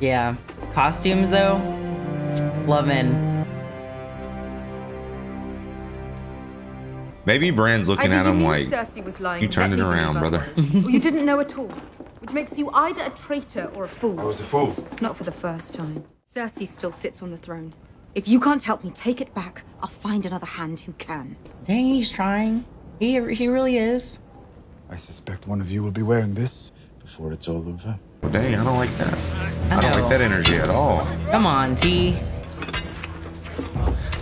Yeah. Costumes, though. Loving. Maybe Bran's looking at him like, you turned it around, brother. Well, you didn't know at all, which makes you either a traitor or a fool. I was a fool. Not for the first time. Cersei still sits on the throne. If you can't help me take it back, I'll find another hand who can. Dang, he's trying. He, he really is. I suspect one of you will be wearing this before it's all over. Well, dang, I don't like that. I, I don't like that energy at all. Come on, T.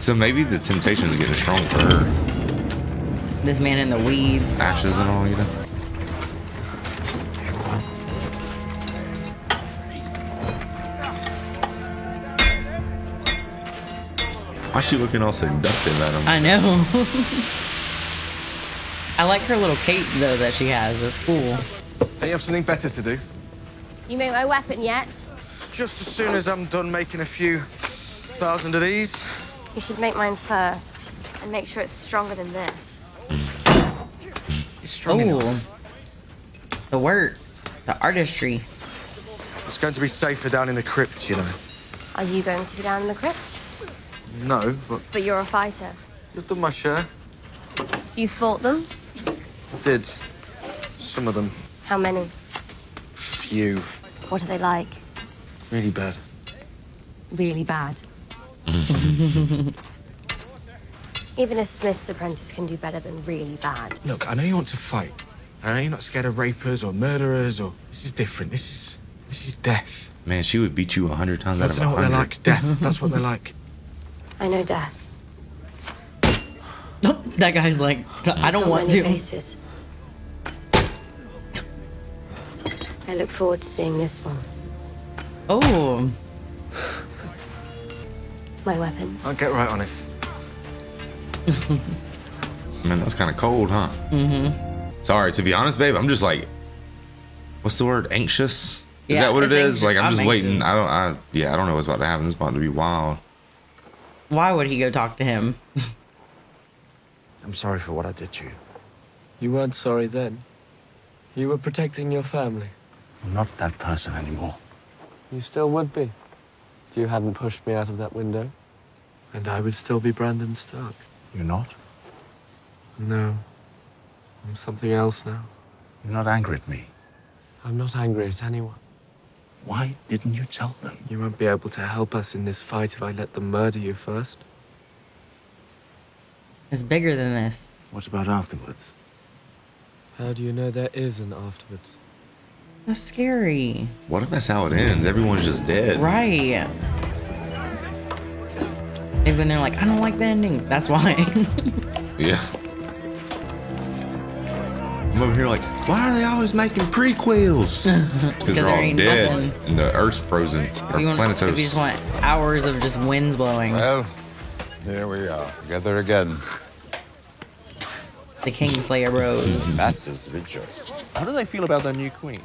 So maybe the temptation is getting strong for her. This man in the weeds. Ashes and all, you know. Why's she looking all seductive at him? I know. I like her little cape, though, that she has. That's cool. Don't you have something better to do? You made my weapon yet? Just as soon as I'm done making a few thousand of these. You should make mine first and make sure it's stronger than this. Oh, the work, the artistry. It's going to be safer down in the crypt, you know. Are you going to be down in the crypt? No, but... But you're a fighter. You've done my share. You fought them? I did. Some of them. How many? Few. What are they like? Really bad. Really bad. Even a smith's apprentice can do better than really bad. Look, I know you want to fight. I know you're not scared of rapers or murderers or... This is different. This is... This is death. Man, she would beat you a hundred times out of a hundred. I don't know what they're like. Death. That's what they're like. I know death. Nope. That guy's like, I don't want to. Faces. I look forward to seeing this one. Oh. My weapon. I'll get right on it. Man, that's kind of cold, huh? Mm-hmm. Sorry, to be honest, babe, I'm just like, what's the word? Anxious? Is yeah, that what it is? Anxious. Like, I'm, I'm just anxious. waiting. I don't, I, yeah, I don't know what's about to happen. It's about to be wild. Why would he go talk to him? I'm sorry for what I did to you. You weren't sorry then. You were protecting your family. I'm not that person anymore. You still would be if you hadn't pushed me out of that window. And I would still be Brandon Stark. You're not? No. I'm something else now. You're not angry at me? I'm not angry at anyone. Why didn't you tell them? You won't be able to help us in this fight if I let them murder you first. It's bigger than this. What about afterwards? How do you know there is an afterwards? That's scary. What if that's how it ends? Everyone's just dead. Right. They've been there like, I don't like the ending. That's why. Yeah. I'm over here like, why are they always making prequels? Because they're all ain't dead nothing. And the Earth's frozen. If or you, want, if you just want hours of just winds blowing. Well, here we are. Together again. the Kingslayer rose. Masters rejoice. How do they feel about their new queen?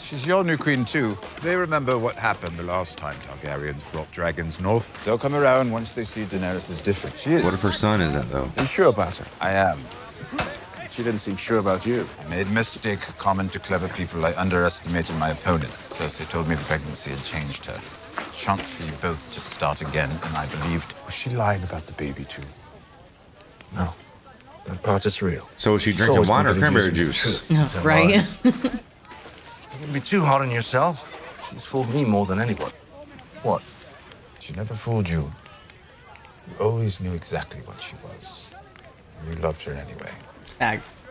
She's your new queen, too. They remember what happened the last time Targaryens brought dragons north. They'll come around once they see Daenerys is different. She is. What if her son isn't, though? Are you sure about her? I am. She didn't seem sure about you. I made a mistake common to clever people. I underestimated my opponents. Cersei told me the pregnancy had changed her. Chance for you both to start again, and I believed. Was she lying about the baby, too? No. That part is real. So is she drinking wine or cranberry juice? Yeah, right. You can be too hard on yourself. She's fooled me more than anyone. What? She never fooled you. You always knew exactly what she was. You loved her anyway. Facts.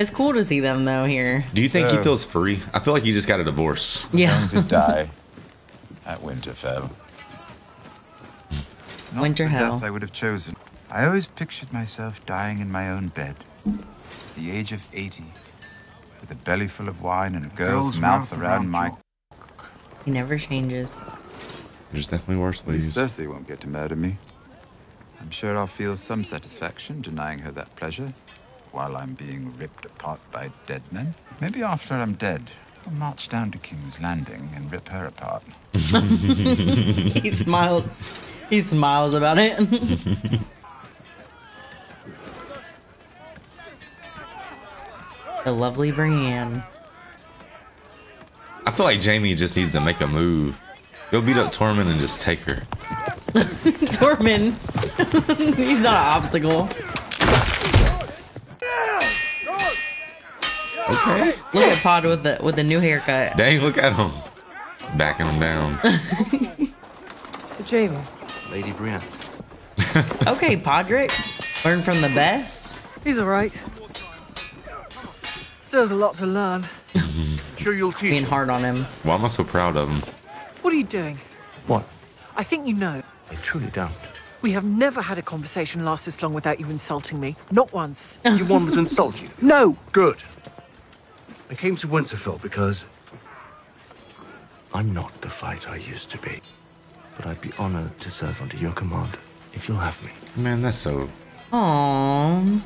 It's cool to see them though here. Do you think so, he feels free? I feel like you just got a divorce. Yeah. Going to die at Winterfell. Not Winterfell. The death I would have chosen. I always pictured myself dying in my own bed, at the age of eighty, with a belly full of wine and a girl's, girl's mouth, mouth around my. He never changes. There's definitely worse ways. Cersei won't get to murder me. I'm sure I'll feel some satisfaction denying her that pleasure while I'm being ripped apart by dead men. Maybe after I'm dead, I'll march down to King's Landing and rip her apart. He smiled. He smiles about it. The lovely Brienne. I feel like Jaime just needs to make a move. Go beat up Tormund and just take her. Tormund. He's not an obstacle. Okay. Look at Pod with the with the new haircut. Dang, look at him. Backing him down. So Jaime. Lady Brienne. Okay, Podrick. Learn from the best. He's alright. Still has a lot to learn. Sure you'll teach. Being hard on him. Why am I so proud of him? What are you doing? What? I think you know. I truly don't. We have never had a conversation last this long without you insulting me. Not once. You want me to insult you? No. Good. I came to Winterfell because I'm not the fighter I used to be. But I'd be honored to serve under your command if you'll have me. Man, that's so... Aww.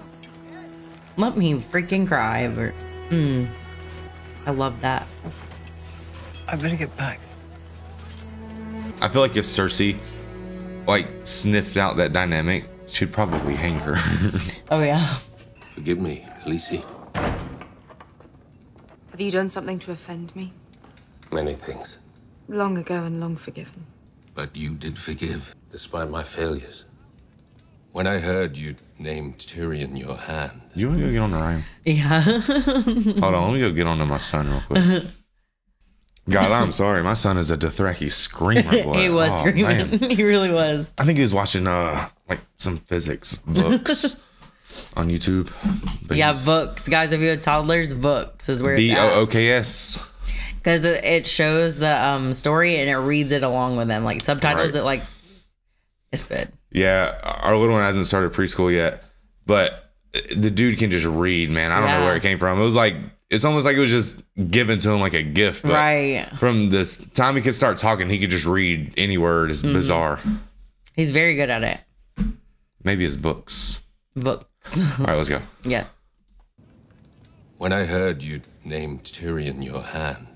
Let me freaking cry over... Mm. I love that. I better get back. I feel like if Cersei... like sniffed out that dynamic, she'd probably hang her. Oh yeah. Forgive me, Khaleesi. Have you done something to offend me? Many things. Long ago and long forgiven. But you did forgive, despite my failures. When I heard you named Tyrion your hand. You wanna go get on the rhyme? Yeah. Hold on, let me go get on to my son real quick. God, I'm sorry. My son is a Dothraki screamer. He was oh, screaming. Man. He really was. I think he was watching uh like some physics books on YouTube. But yeah, books, guys. If you have toddlers, books is where it's at. B O O K S. Because it shows the um story and it reads it along with them, like subtitles. Right. It like it's good. Yeah, our little one hasn't started preschool yet, but the dude can just read. Man, I don't yeah. know where it came from. It was like. It's almost like it was just given to him like a gift. But right. From this time he could start talking, he could just read any word. It's mm-hmm. bizarre. He's very good at it. Maybe it's books. Books. All right, let's go. Yeah. When I heard you named Tyrion your hand,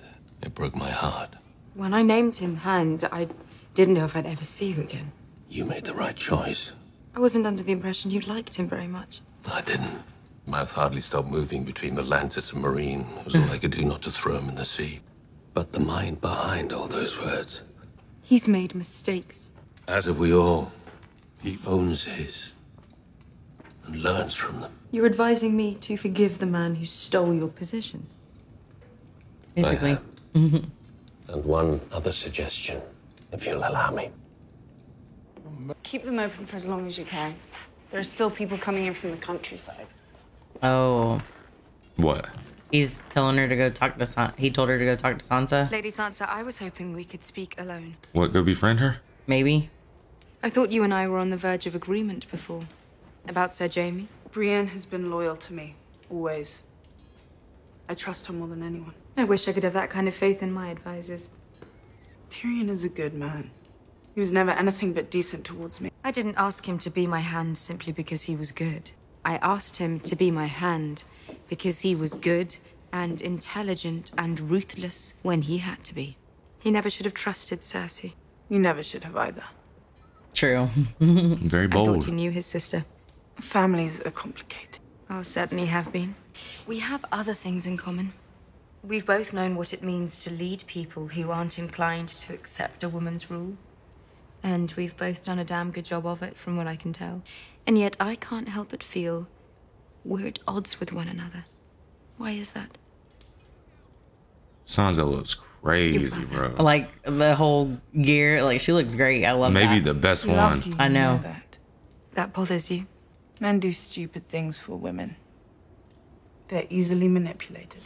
it broke my heart. When I named him hand, I didn't know if I'd ever see you again. You made the right choice. I wasn't under the impression you liked him very much. I didn't. Mouth hardly stopped moving between Atlantis and Marine. It was all I could do not to throw him in the sea. But the mind behind all those words. He's made mistakes. As have we all. He owns his. And learns from them. You're advising me to forgive the man who stole your position. Basically. And one other suggestion, if you'll allow me. Keep them open for as long as you can. There are still people coming in from the countryside. Oh. What? He's telling her to go talk to Sansa. He told her to go talk to Sansa. Lady Sansa, I was hoping we could speak alone. What, go befriend her? Maybe. I thought you and I were on the verge of agreement before. About Sir Jaime. Brienne has been loyal to me, always. I trust her more than anyone. I wish I could have that kind of faith in my advisors. Tyrion is a good man. He was never anything but decent towards me. I didn't ask him to be my hand simply because he was good. I asked him to be my hand because he was good and intelligent and ruthless when he had to be. He never should have trusted Cersei. You never should have either. True. Very bold. I thought he knew his sister. Families are complicated. Oh, certainly have been. We have other things in common. We've both known what it means to lead people who aren't inclined to accept a woman's rule. And we've both done a damn good job of it, from what I can tell. And yet I can't help but feel we're at odds with one another. Why is that? Sansa looks crazy, bro. Like, the whole gear, like, she looks great. I love Maybe that. Maybe the best she one. You, I know. know that. that bothers you. Men do stupid things for women. They're easily manipulated.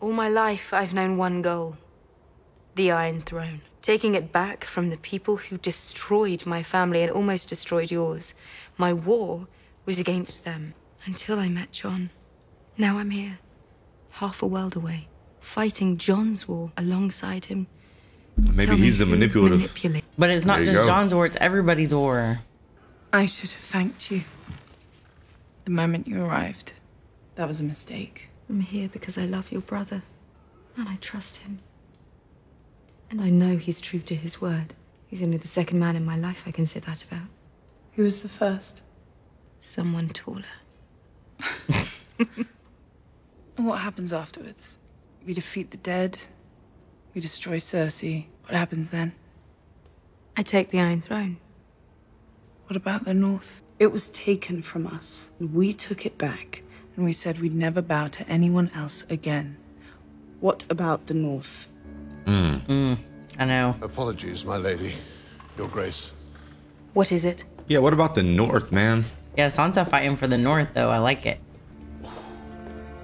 All my life, I've known one goal. The Iron Throne. Taking it back from the people who destroyed my family and almost destroyed yours. My war was against them until I met Jon. Now I'm here, half a world away, fighting Jon's war alongside him. Maybe he's the manipulative. Manipulate. But it's not just go. Jon's war, it's everybody's war. I should have thanked you the moment you arrived. That was a mistake. I'm here because I love your brother and I trust him. And I know he's true to his word. He's only the second man in my life I can say that about. Who was the first? Someone taller. And what happens afterwards? We defeat the dead. We destroy Cersei. What happens then? I take the Iron Throne. What about the North? It was taken from us. We took it back. And we said we'd never bow to anyone else again. What about the North? Mm. Mm, I know. Apologies, my lady. Your grace. What is it? Yeah, what about the North, man? Yeah, Sansa fighting for the North, though. I like it.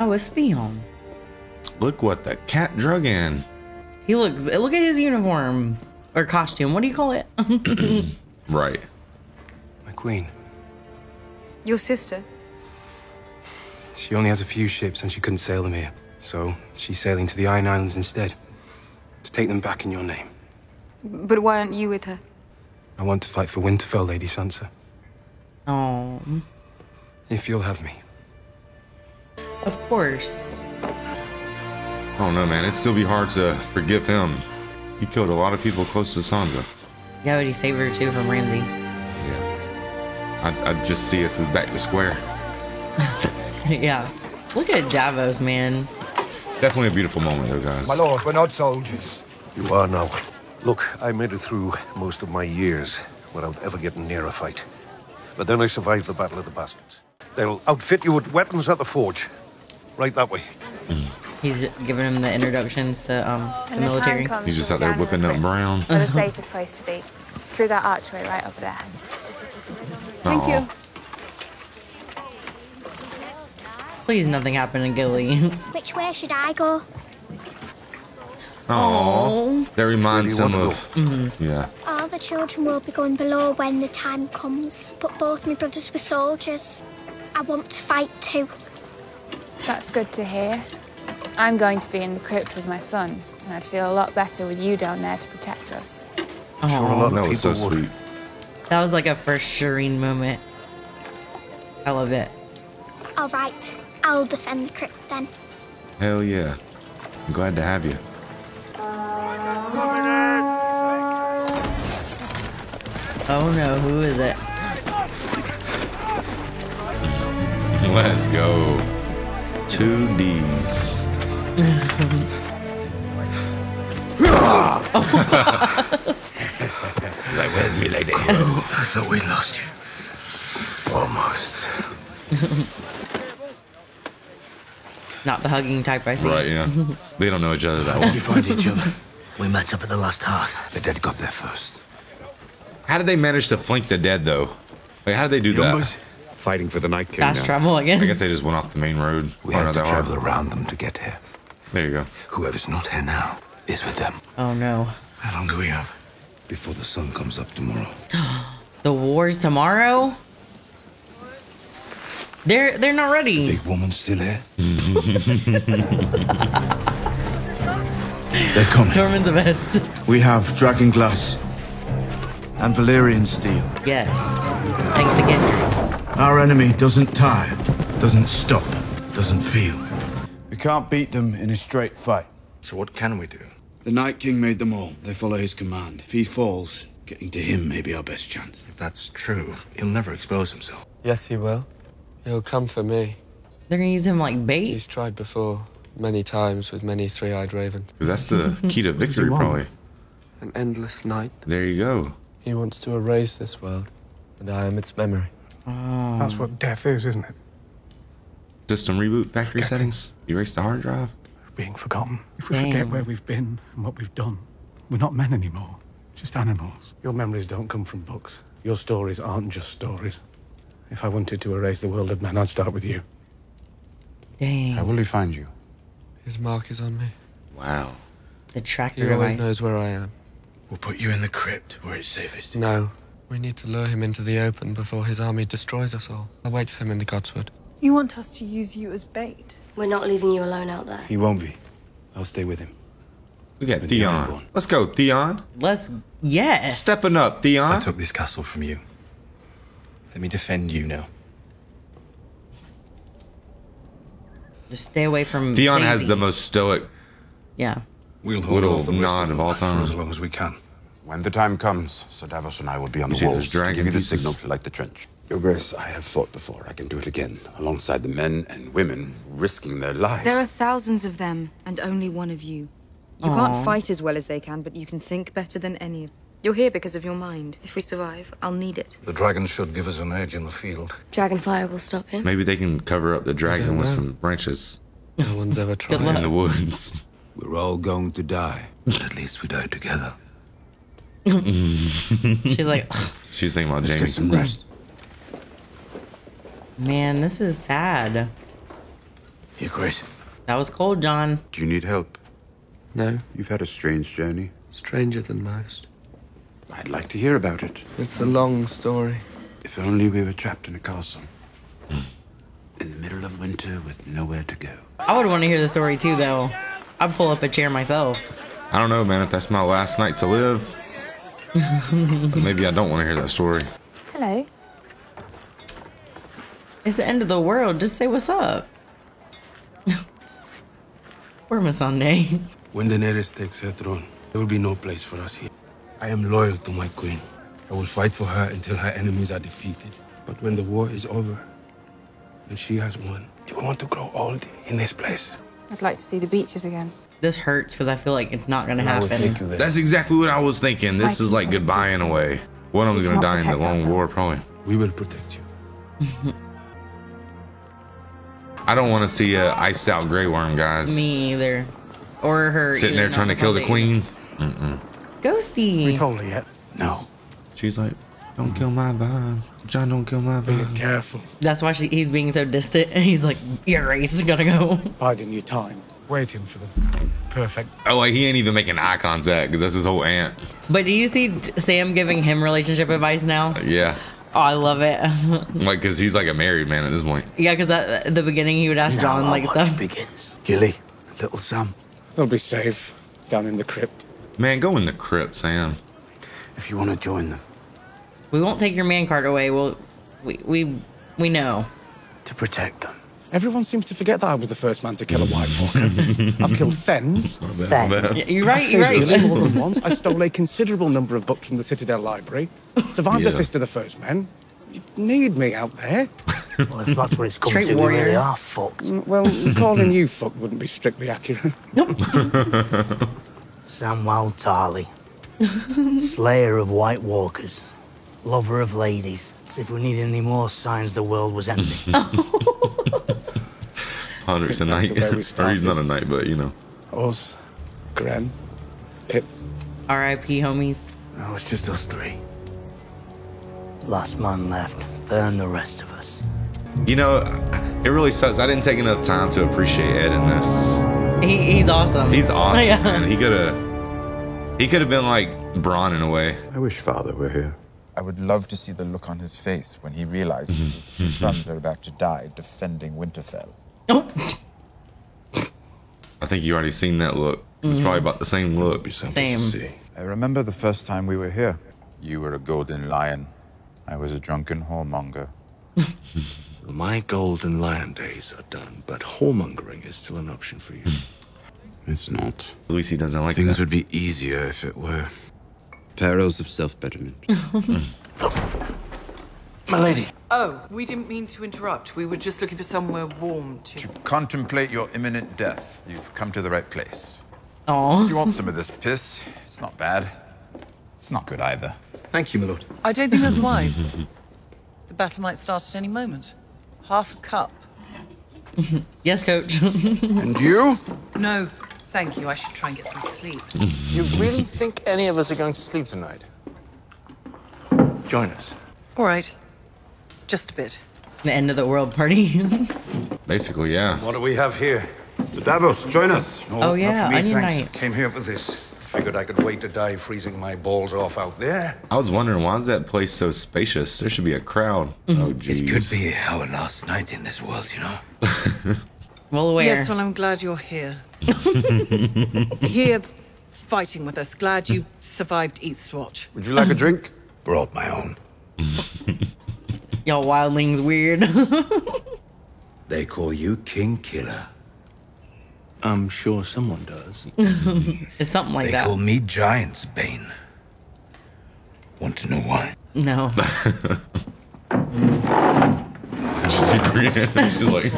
Oh, it's Theon. Look what the cat drug in. He looks... Look at his uniform. Or costume. What do you call it? Right. My queen. Your sister? She only has a few ships and she couldn't sail them here. So she's sailing to the Iron Islands instead. To take them back in your name. But why aren't you with her? I want to fight for Winterfell, Lady Sansa. Oh. If you'll have me. Of course. I don't know, man. It'd still be hard to forgive him. He killed a lot of people close to Sansa. Yeah, but he saved her too from Ramsay. Yeah. I, I just see us as back to square. Yeah. Look at Davos, man. Definitely a beautiful moment, though, guys. My lord, we're not soldiers. You are now. Look, I made it through most of my years without ever getting near a fight. But then I survived the Battle of the Bastards. They'll outfit you with weapons at the forge. Right that way. Mm. He's giving him the introductions to um, the, the military. He's just out there whipping up Brown. They're the safest place to be. Through that archway right over there. Thank Aww. you. Please, nothing happened to Gilly. Which way should I go? Oh, that reminds really him of. Mm-hmm. Yeah. All the children will be going below when the time comes, but both my brothers were soldiers. I want to fight too. That's good to hear. I'm going to be in the crypt with my son, and I'd feel a lot better with you down there to protect us. Oh, sure, a lot that was so would. sweet. That was like a first Shireen moment. I love it. All right. I'll defend the crypt then. Hell yeah. I'm glad to have you. Oh no, who is it? Let's go. Two D's. He's like, where's me lady? Oh, I thought we lost you. Almost. Not the hugging type I see. Right, yeah. They don't know each other that well. How did you find each other? We met up at the last hearth. The dead got there first. How did they manage to flank the dead, though? Like, how did they do the that? Numbers? Fighting for the Night King. Fast travel again. I guess they just went off the main road. We had to travel hour. around them to get here. There you go. Whoever's not here now is with them. Oh, no. How long do we have? Before the sun comes up tomorrow. The war's tomorrow? They're they're not ready. The big woman's still here. They're coming. Tormund's the best. We have dragon glass. and Valyrian steel. Yes. Thanks to Gendry. Our enemy doesn't tire, doesn't stop, doesn't feel. We can't beat them in a straight fight. So what can we do? The Night King made them all. They follow his command. If he falls, getting to him may be our best chance. If that's true, he'll never expose himself. Yes, he will. He'll come for me. They're gonna use him like bait? He's tried before, many times, with many three-eyed ravens. Because that's the key to victory, probably. An endless night. There you go. He wants to erase this world, and I am its memory. Um, that's what death is, isn't it? System reboot, factory Forgetting. settings, erase the hard drive. We're being forgotten. If we Damn. forget where we've been and what we've done, we're not men anymore. Just animals. Your memories don't come from books. Your stories aren't just stories. If I wanted to erase the world of men, I'd start with you. Dang. How will he find you? His mark is on me. Wow. The tracker He always ice. knows where I am. We'll put you in the crypt where it's safest. No. We need to lure him into the open before his army destroys us all. I'll wait for him in the Godswood. You want us to use you as bait? We're not leaving you alone out there. He won't be. I'll stay with him. We got Theon. Let's go, Theon. Let's, yes. Stepping up, Theon. I took this castle from you. Let me defend you now. Just stay away from Theon Daisy. has the most stoic yeah. We'll hold all the nod of all time as long as we can. When the time comes, Sir Davos and I will be on you the walls to give you the signal to light the trench. Your Grace, I have fought before. I can do it again, alongside the men and women risking their lives. There are thousands of them, and only one of you. You Aww. can't fight as well as they can, but you can think better than any of them. You're here because of your mind. If we survive, I'll need it. The dragon should give us an edge in the field. Dragonfire will stop him. Maybe they can cover up the dragon with some branches. No one's ever tried in the woods. We're all going to die. At least we die together. She's like... She's thinking about Jamie. Let's get some rest. Man, this is sad. Here, Grace. That was cold, John. Do you need help? No. You've had a strange journey. Stranger than most. I'd like to hear about it. It's a long story. If only we were trapped in a castle. In the middle of winter with nowhere to go. I would want to hear the story too, though. I'd pull up a chair myself. I don't know, man, if that's my last night to live. Maybe I don't want to hear that story. Hello. It's the end of the world. Just say what's up. We're Missandei. When Daenerys takes her throne, there will be no place for us here. I am loyal to my queen. I will fight for her until her enemies are defeated. But when the war is over, and she has won, you will want to grow old in this place. I'd like to see the beaches again. This hurts because I feel like it's not going to happen. That's exactly what I was thinking. This I is like goodbye in a way. One of them's going to die in the long ourselves. war, probably. We will protect you. I don't want to see an iced out grey worm, guys. Me either. Or her sitting there trying to kill the queen. Mm-mm. Ghosty. We told her yet? No. She's like, don't kill my vibe. John, don't kill my vibe. Be careful. That's why she, he's being so distant. He's like, your race is gonna go. Biding your time. Waiting for the perfect. Oh, like he ain't even making eye contact because that's his whole aunt. But do you see Sam giving him relationship advice now? Uh, yeah. Oh, I love it. Like, because he's like a married man at this point. Yeah, because at the beginning he would ask now John like stuff. Begins. Gilly, little Sam. They'll be safe down in the crypt. Man, go in the crypt, Sam. If you want to join them. We won't take your man card away. We'll, we, we, we know. To protect them. Everyone seems to forget that I was the first man to kill a White Walker. I've killed Fens. You're right, you're right. More than once, I stole a considerable number of books from the Citadel library. Survived yeah. the Fist of the First Men. You need me out there. Well, if that's what it's called, we really are fucked. Well, calling you fucked wouldn't be strictly accurate. Nope. Samwell Tarly, slayer of White Walkers, lover of ladies. As if we needed any more signs the world was ending. Podrick's a knight. Or he's not a knight, but you know. Oz, Gran, Pip. R I P homies. No, it's just us three. Last man left. Burn the rest of us. You know, it really sucks. I didn't take enough time to appreciate Ed in this. He, he's awesome. He's awesome, yeah. man. He could have, he could have been like Bronn in a way. I wish Father were here. I would love to see the look on his face when he realizes his two sons are about to die defending Winterfell. Oh. I think you already seen that look. It's mm-hmm. probably about the same look. Same. To see. I remember the first time we were here. You were a golden lion. I was a drunken whoremonger. My golden lion days are done, but whoremongering is still an option for you. It's not. Lucy doesn't like Things that. Would be easier if it were. Perils of self-betterment. My lady. Oh, we didn't mean to interrupt. We were just looking for somewhere warm to... To contemplate your imminent death. You've come to the right place. Oh. Do you want some of this piss? It's not bad. It's not good either. Thank you, my lord. I don't think that's wise. The battle might start at any moment. Half a cup. Yes, coach. And you? No, thank you. I should try and get some sleep. You really think any of us are going to sleep tonight? Join us. All right. Just a bit. The end of the world party? Basically, yeah. What do we have here? So Davos, join us. Oh, oh yeah, I night. Came here for this. Figured I could wait to die freezing my balls off out there. I was wondering, why is that place so spacious? There should be a crowd. Mm-hmm. Oh, jeez. It could be our last night in this world, you know? Well, aware. Yes, well, I'm glad you're here. Here, fighting with us. Glad you survived Eastwatch. Would you like a drink? Brought my own. Y'all wildlings weird. They call you King Killer. I'm sure someone does. It's something like they that. They call me Giant's Bane. Want to know why? No. She's like...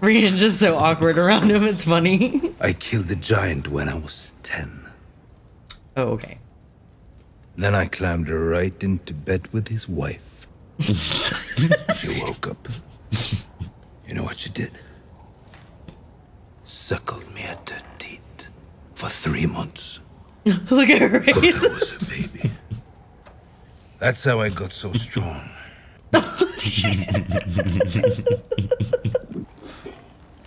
Brienne's just so awkward around him, it's funny. I killed the giant when I was ten. Oh, okay. Then I climbed right into bed with his wife. She woke up. You know what she did? Suckled me at her teat for three months. Look at her face. I was a baby. That's how I got so strong.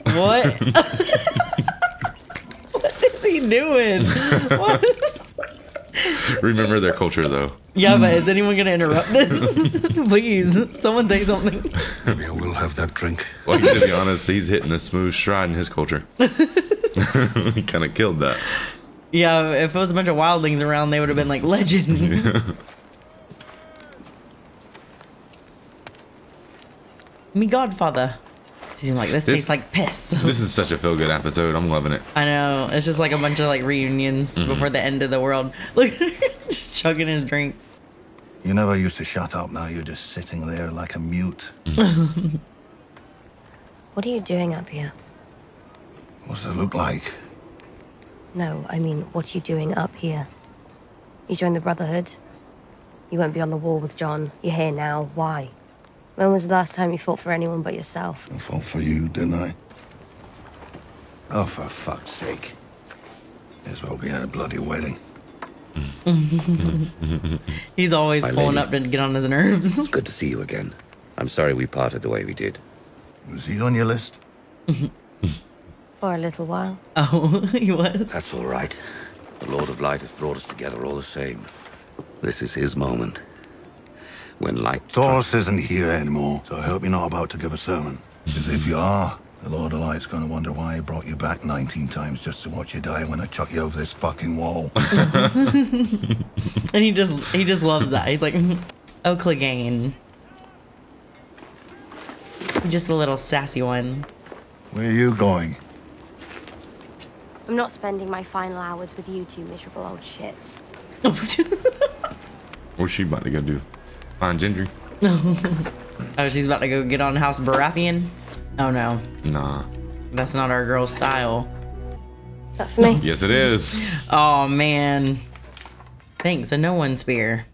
What? What is he doing? What? Remember their culture, though. Yeah, but is anyone going to interrupt this? Please, someone say something. Maybe I will have that drink. Well, to be honest, he's hitting a smooth stride in his culture. He kind of killed that. Yeah, if it was a bunch of wildlings around, they would have been like, legend. Yeah. Me godfather. Seems like this, this tastes like piss. This is such a feel-good episode. I'm loving it. I know. It's just like a bunch of like reunions mm-hmm. before the end of the world. Look, just chugging his drink. You never used to shut up. Now you're just sitting there like a mute. What are you doing up here? What's it look like? No, I mean, what are you doing up here? You joined the Brotherhood. You won't be on the wall with John. You're here now. Why? When was the last time you fought for anyone but yourself? I fought for you, didn't I? Oh, for fuck's sake. May as well be at a bloody wedding. He's always My pulling lady. Up to get on his nerves. It's good to see you again. I'm sorry we parted the way we did. Was he on your list? For a little while. Oh, he was. That's all right. The Lord of Light has brought us together all the same. This is his moment. When light Thoros isn't here anymore, so I hope you're not about to give a sermon. Because if you are, the Lord of Light's gonna wonder why I brought you back nineteen times just to watch you die when I chuck you over this fucking wall. And he just he just loves that. He's like, oh, Clegane. Just a little sassy one. Where are you going? I'm not spending my final hours with you two miserable old shits. What's she about to go do? Find Gendry. Oh, she's about to go get on House Baratheon? Oh, no. Nah. That's not our girl style. Is that for me? Yes, it is. Oh, man. Thanks, a no one spear.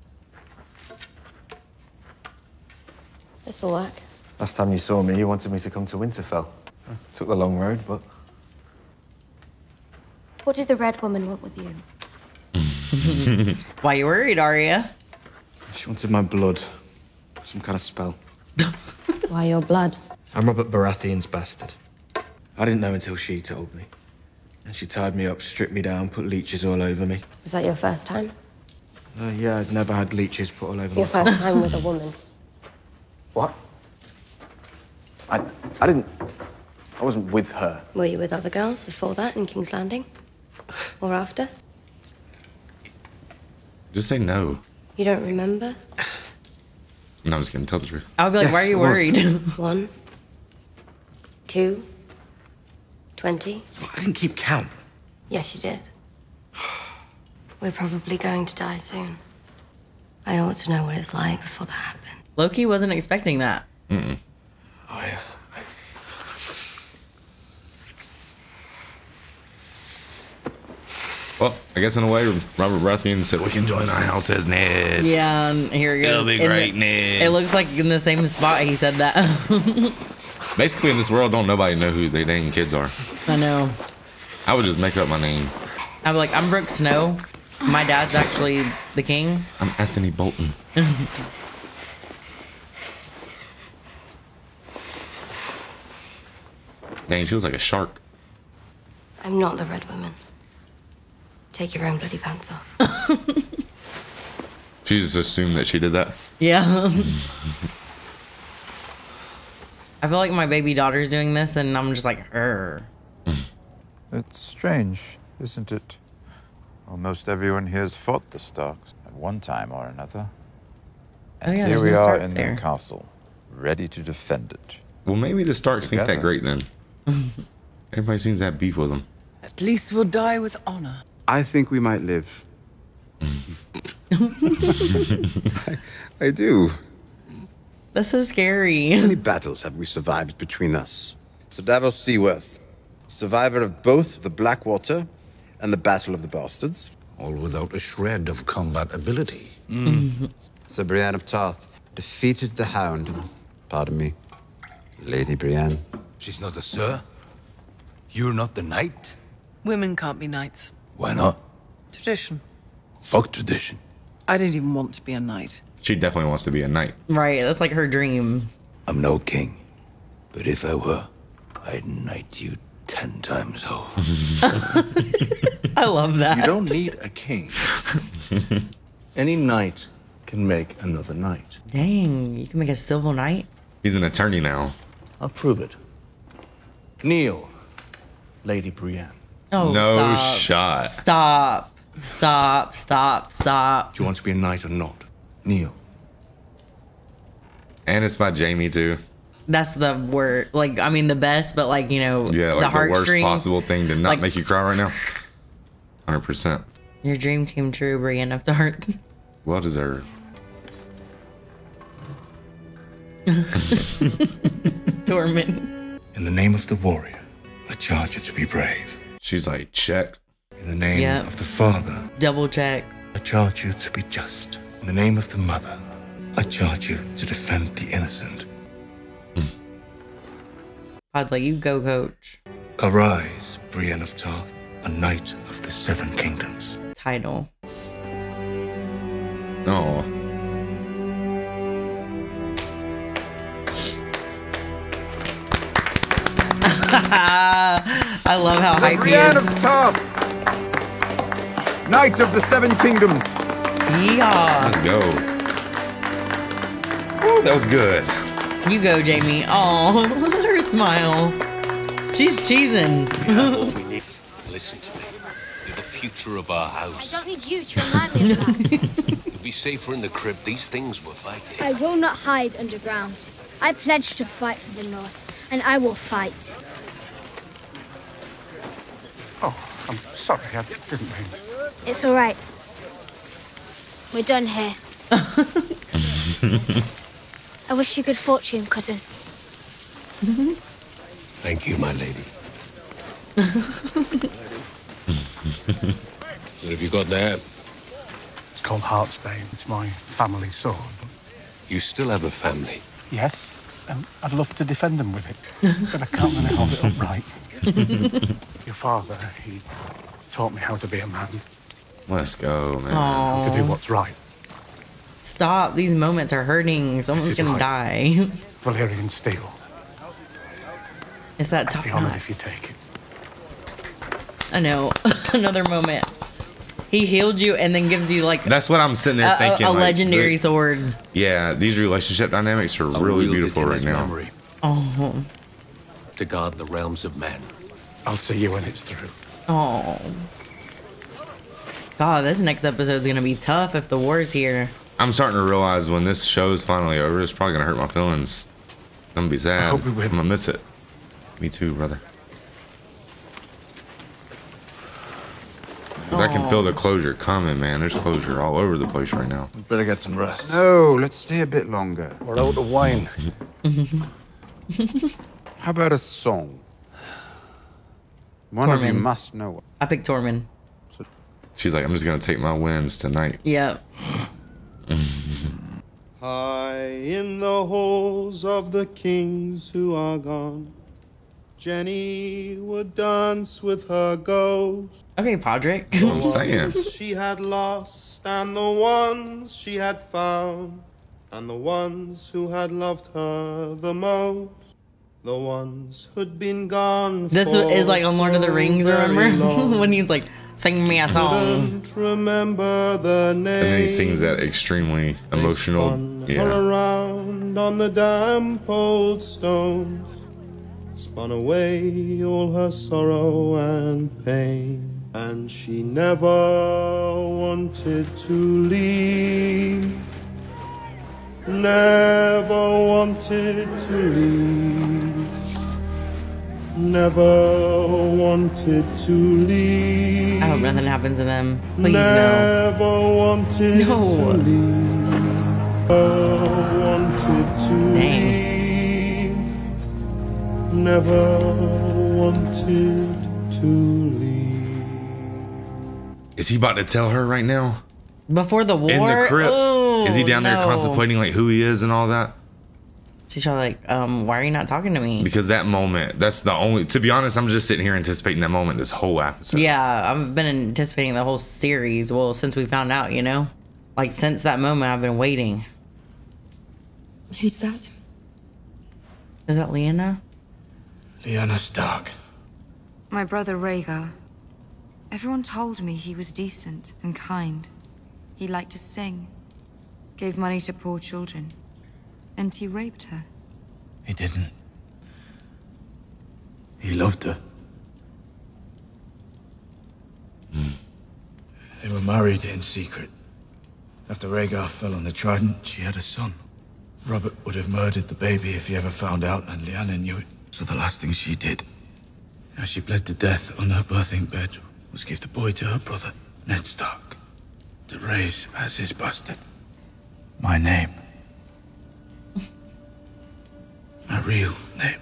This'll work. Last time you saw me, you wanted me to come to Winterfell. I took the long road, but... What did the Red Woman want with you? Why you worried, Arya? She wanted my blood. Some kind of spell. Why your blood? I'm Robert Baratheon's bastard. I didn't know until she told me. And she tied me up, stripped me down, put leeches all over me. Was that your first time? Uh, yeah, I'd never had leeches put all over me. Your first time with a woman? What? I, I didn't... I wasn't with her. Were you with other girls before that in King's Landing? Or after? Just say no. You don't remember? No, I'm just gonna tell the truth. I'll be like, why are you worried? One, two, twenty. I didn't keep count. Yes, you did. We're probably going to die soon. I ought to know what it's like before that happens. Loki wasn't expecting that. Mm-mm. Oh, yeah. Well, I guess in a way, Robert Baratheon said, we can join our house as Ned. Yeah, and here it goes. It'll be great, the, Ned. It looks like in the same spot he said that. Basically, in this world, don't nobody know who their dang kids are. I know. I would just make up my name. I'm like, I'm Brooke Snow. My dad's actually the king. I'm Anthony Bolton. Dang, she was like a shark. I'm not the Red Woman. Take your own bloody pants off. She just assumed that she did that. Yeah. I feel like my baby daughter's doing this, and I'm just like, er. It's strange, isn't it? Almost everyone here has fought the Starks at one time or another. And oh, yeah, here we no are in their castle, ready to defend it. Well, maybe the Starks ain't that great then. Everybody seems to have beef with them. At least we'll die with honor. I think we might live. I, I do. That's so scary. How many battles have we survived between us? Sir Davos Seaworth, survivor of both the Blackwater and the Battle of the Bastards. All without a shred of combat ability. Mm. Sir Brienne of Tarth defeated the Hound. Pardon me, Lady Brienne. She's not a sir. You're not the knight. Women can't be knights. Why not? Tradition. Fuck tradition. I didn't even want to be a knight. She definitely wants to be a knight. Right, that's like her dream. I'm no king, but if I were, I'd knight you ten times over. I love that. You don't need a king. Any knight can make another knight. Dang, you can make a civil knight? He's an attorney now. I'll prove it. Kneel, Lady Brienne. Oh, no stop. Shot. Stop. Stop. Stop. Stop. Do you want to be a knight or not? Kneel. And it's by Jaime, too. That's the word. Like, I mean, the best, but like, you know, yeah, like the, the, the worst strings, possible thing to not like, make you cry right now. one hundred percent. Your dream came true, Brienne of Tarth. Well deserved. Tormund. In the name of the warrior, I charge you to be brave. She's like, check. In the name yep. of the father. Double check. I charge you to be just. In the name of the mother, I charge you to defend the innocent. Pod's like, you go, coach. Arise, Brienne of Tarth, a knight of the Seven Kingdoms. Title. Oh. I love how hype he is. Brienne of Tarth, Knight of the Seven Kingdoms. Yeah. Let's go. Oh, that was good. You go, Jaime. Oh, her smile. She's cheesing. We have all we need. Listen to me. You're the future of our house. I don't need you to remind me of that. You'll be safer in the crib. These things we're fighting. I will not hide underground. I pledge to fight for the North, and I will fight. Oh, I'm sorry, I didn't mean it. It's all right. We're done here. I wish you good fortune, cousin. Thank you, my lady. What have you got there? It's called Heartsbane. It's my family sword. You still have a family? Yes. Um, I'd love to defend them with it, but I can't really hold it upright. Your father, he taught me how to be a man. Let's go, man. Aww. How to do what's right. Stop. These moments are hurting. Someone's going like to die. Valyrian steel. It's that top knot. If you take it. I know. Another moment. He healed you and then gives you like... That's what I'm sitting there a, thinking. A, a like, legendary like, sword. Yeah, these relationship dynamics are a really beautiful right now. Memory. Oh. To guard the realms of men. I'll see you when it's through. Oh. God, this next episode's going to be tough if the war's here. I'm starting to realize when this show's finally over, it's probably gonna hurt my feelings. I'm gonna be sad. I hope we win. I'm gonna miss it. Me too, brother. Because I can feel the closure coming, man. There's closure all over the place right now. We better get some rest. No, let's stay a bit longer. We're out of wine. How about a song? One Tormund. Of you must know. I picked Tormund. She's like, I'm just gonna take my wins tonight. Yeah. High in the halls of the kings who are gone, Jenny would dance with her ghost. Okay, Podrick. That's what I'm saying. The ones she had lost and the ones she had found, and the ones who had loved her the most, the ones who'd been gone. This is like on Lord of the Rings, remember? When he's like, sing me a song. Remember the name. And then he sings that extremely emotional. Yeah. All around on the damp old stone. Spun away all her sorrow and pain. And she never wanted to leave. Never wanted to leave. Never wanted to leave. I hope nothing happens to them. Please, no. Never wanted no. to leave. Never wanted to Dang. leave. Never wanted to leave. Is he about to tell her right now? Before the war? In the crypts. Oh, is he down no. there contemplating like who he is and all that? She's probably like, um, why are you not talking to me? Because that moment, that's the only, to be honest, I'm just sitting here anticipating that moment this whole episode. Yeah, I've been anticipating the whole series. Well, since we found out, you know? Like, since that moment, I've been waiting. Who's that? Is that Lyanna? Lyanna Stark. My brother, Rhaegar. Everyone told me he was decent and kind. He liked to sing, gave money to poor children. And he raped her. He didn't. He loved her. They were married in secret. After Rhaegar fell on the Trident, she had a son. Robert would have murdered the baby if he ever found out, and Lyanna knew it. So the last thing she did, as she bled to death on her birthing bed, was give the boy to her brother, Ned Stark, to raise as his bastard. My name. My real name.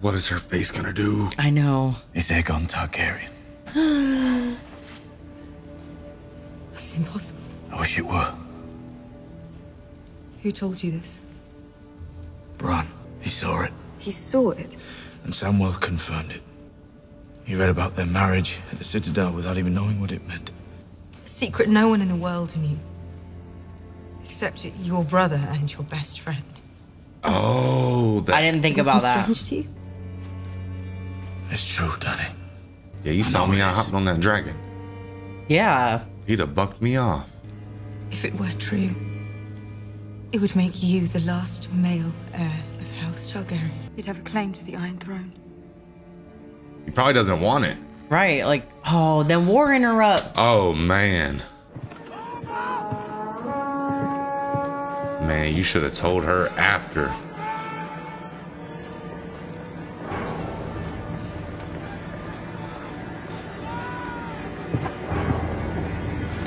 What is her face gonna do? I know. Is Aegon Targaryen. That's impossible. I wish it were. Who told you this? Bran. He saw it. He saw it? And Samwell confirmed it. He read about their marriage at the Citadel without even knowing what it meant. A secret no one in the world knew. Except your brother and your best friend. Oh, that. I didn't think about that. Strange to you? It's true, Danny. Yeah, you saw me. I hopped on that dragon. Yeah. He'd have bucked me off. If it were true, it would make you the last male heir of House Targaryen. You'd have a claim to the Iron Throne. He probably doesn't want it. Right, like, oh, then war interrupts. Oh, man. Man, you should have told her after.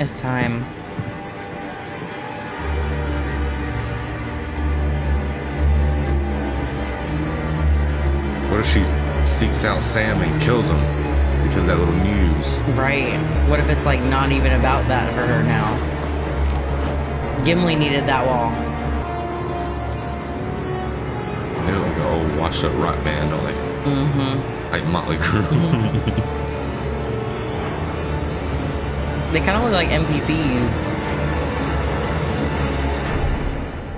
It's time. What if she seeks out Sam and kills him because of that little news? Right. What if it's like not even about that for her now? Gimli needed that wall. They look like an old washed up rock band, don't they? Mm-hmm. Like Motley Crue. They kind of look like N P Cs.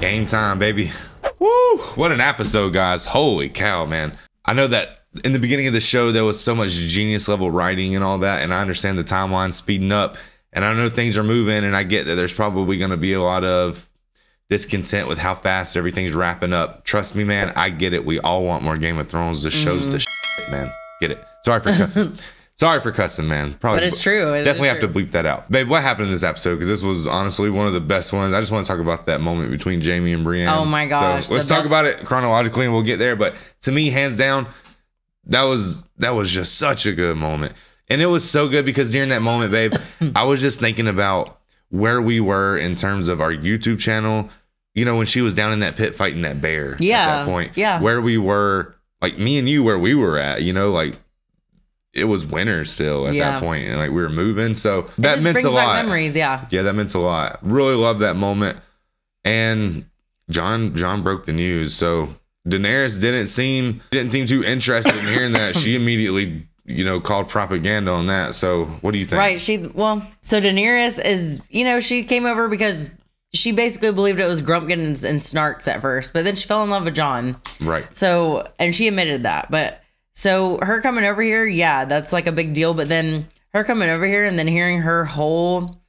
Game time, baby. Woo! What an episode, guys. Holy cow, man. I know that in the beginning of the show, there was so much genius level writing and all that, and I understand the timeline speeding up, and I know things are moving, and I get that there's probably going to be a lot of discontent with how fast everything's wrapping up. Trust me, man, I get it. We all want more Game of Thrones. This shows mm. the shit, man. Get it. Sorry for cussing. Sorry for cussing, man. Probably, but it's true. It definitely have true. to bleep that out. Babe, what happened in this episode? Because this was honestly one of the best ones. I just want to talk about that moment between Jaime and Brienne. Oh, my gosh. So let's talk best. about it chronologically, and we'll get there. But to me, hands down, that was that was just such a good moment. And it was so good because during that moment, babe, I was just thinking about where we were in terms of our YouTube channel. You know, when she was down in that pit fighting that bear. Yeah. At that point. Yeah. Where we were, like me and you, where we were at, you know, like. It was winter still at yeah. that point, and like we were moving, so that meant a lot. Memories, yeah, yeah, that meant a lot. Really loved that moment. And Jon, Jon broke the news, so Daenerys didn't seem didn't seem too interested in hearing that. She immediately, you know, called propaganda on that. So what do you think? Right, she well, so Daenerys is, you know, she came over because she basically believed it was Grumpkins and Snarks at first, but then she fell in love with Jon. Right. So and she admitted that, but. So her coming over here, yeah, that's like a big deal. But then her coming over here and then hearing her whole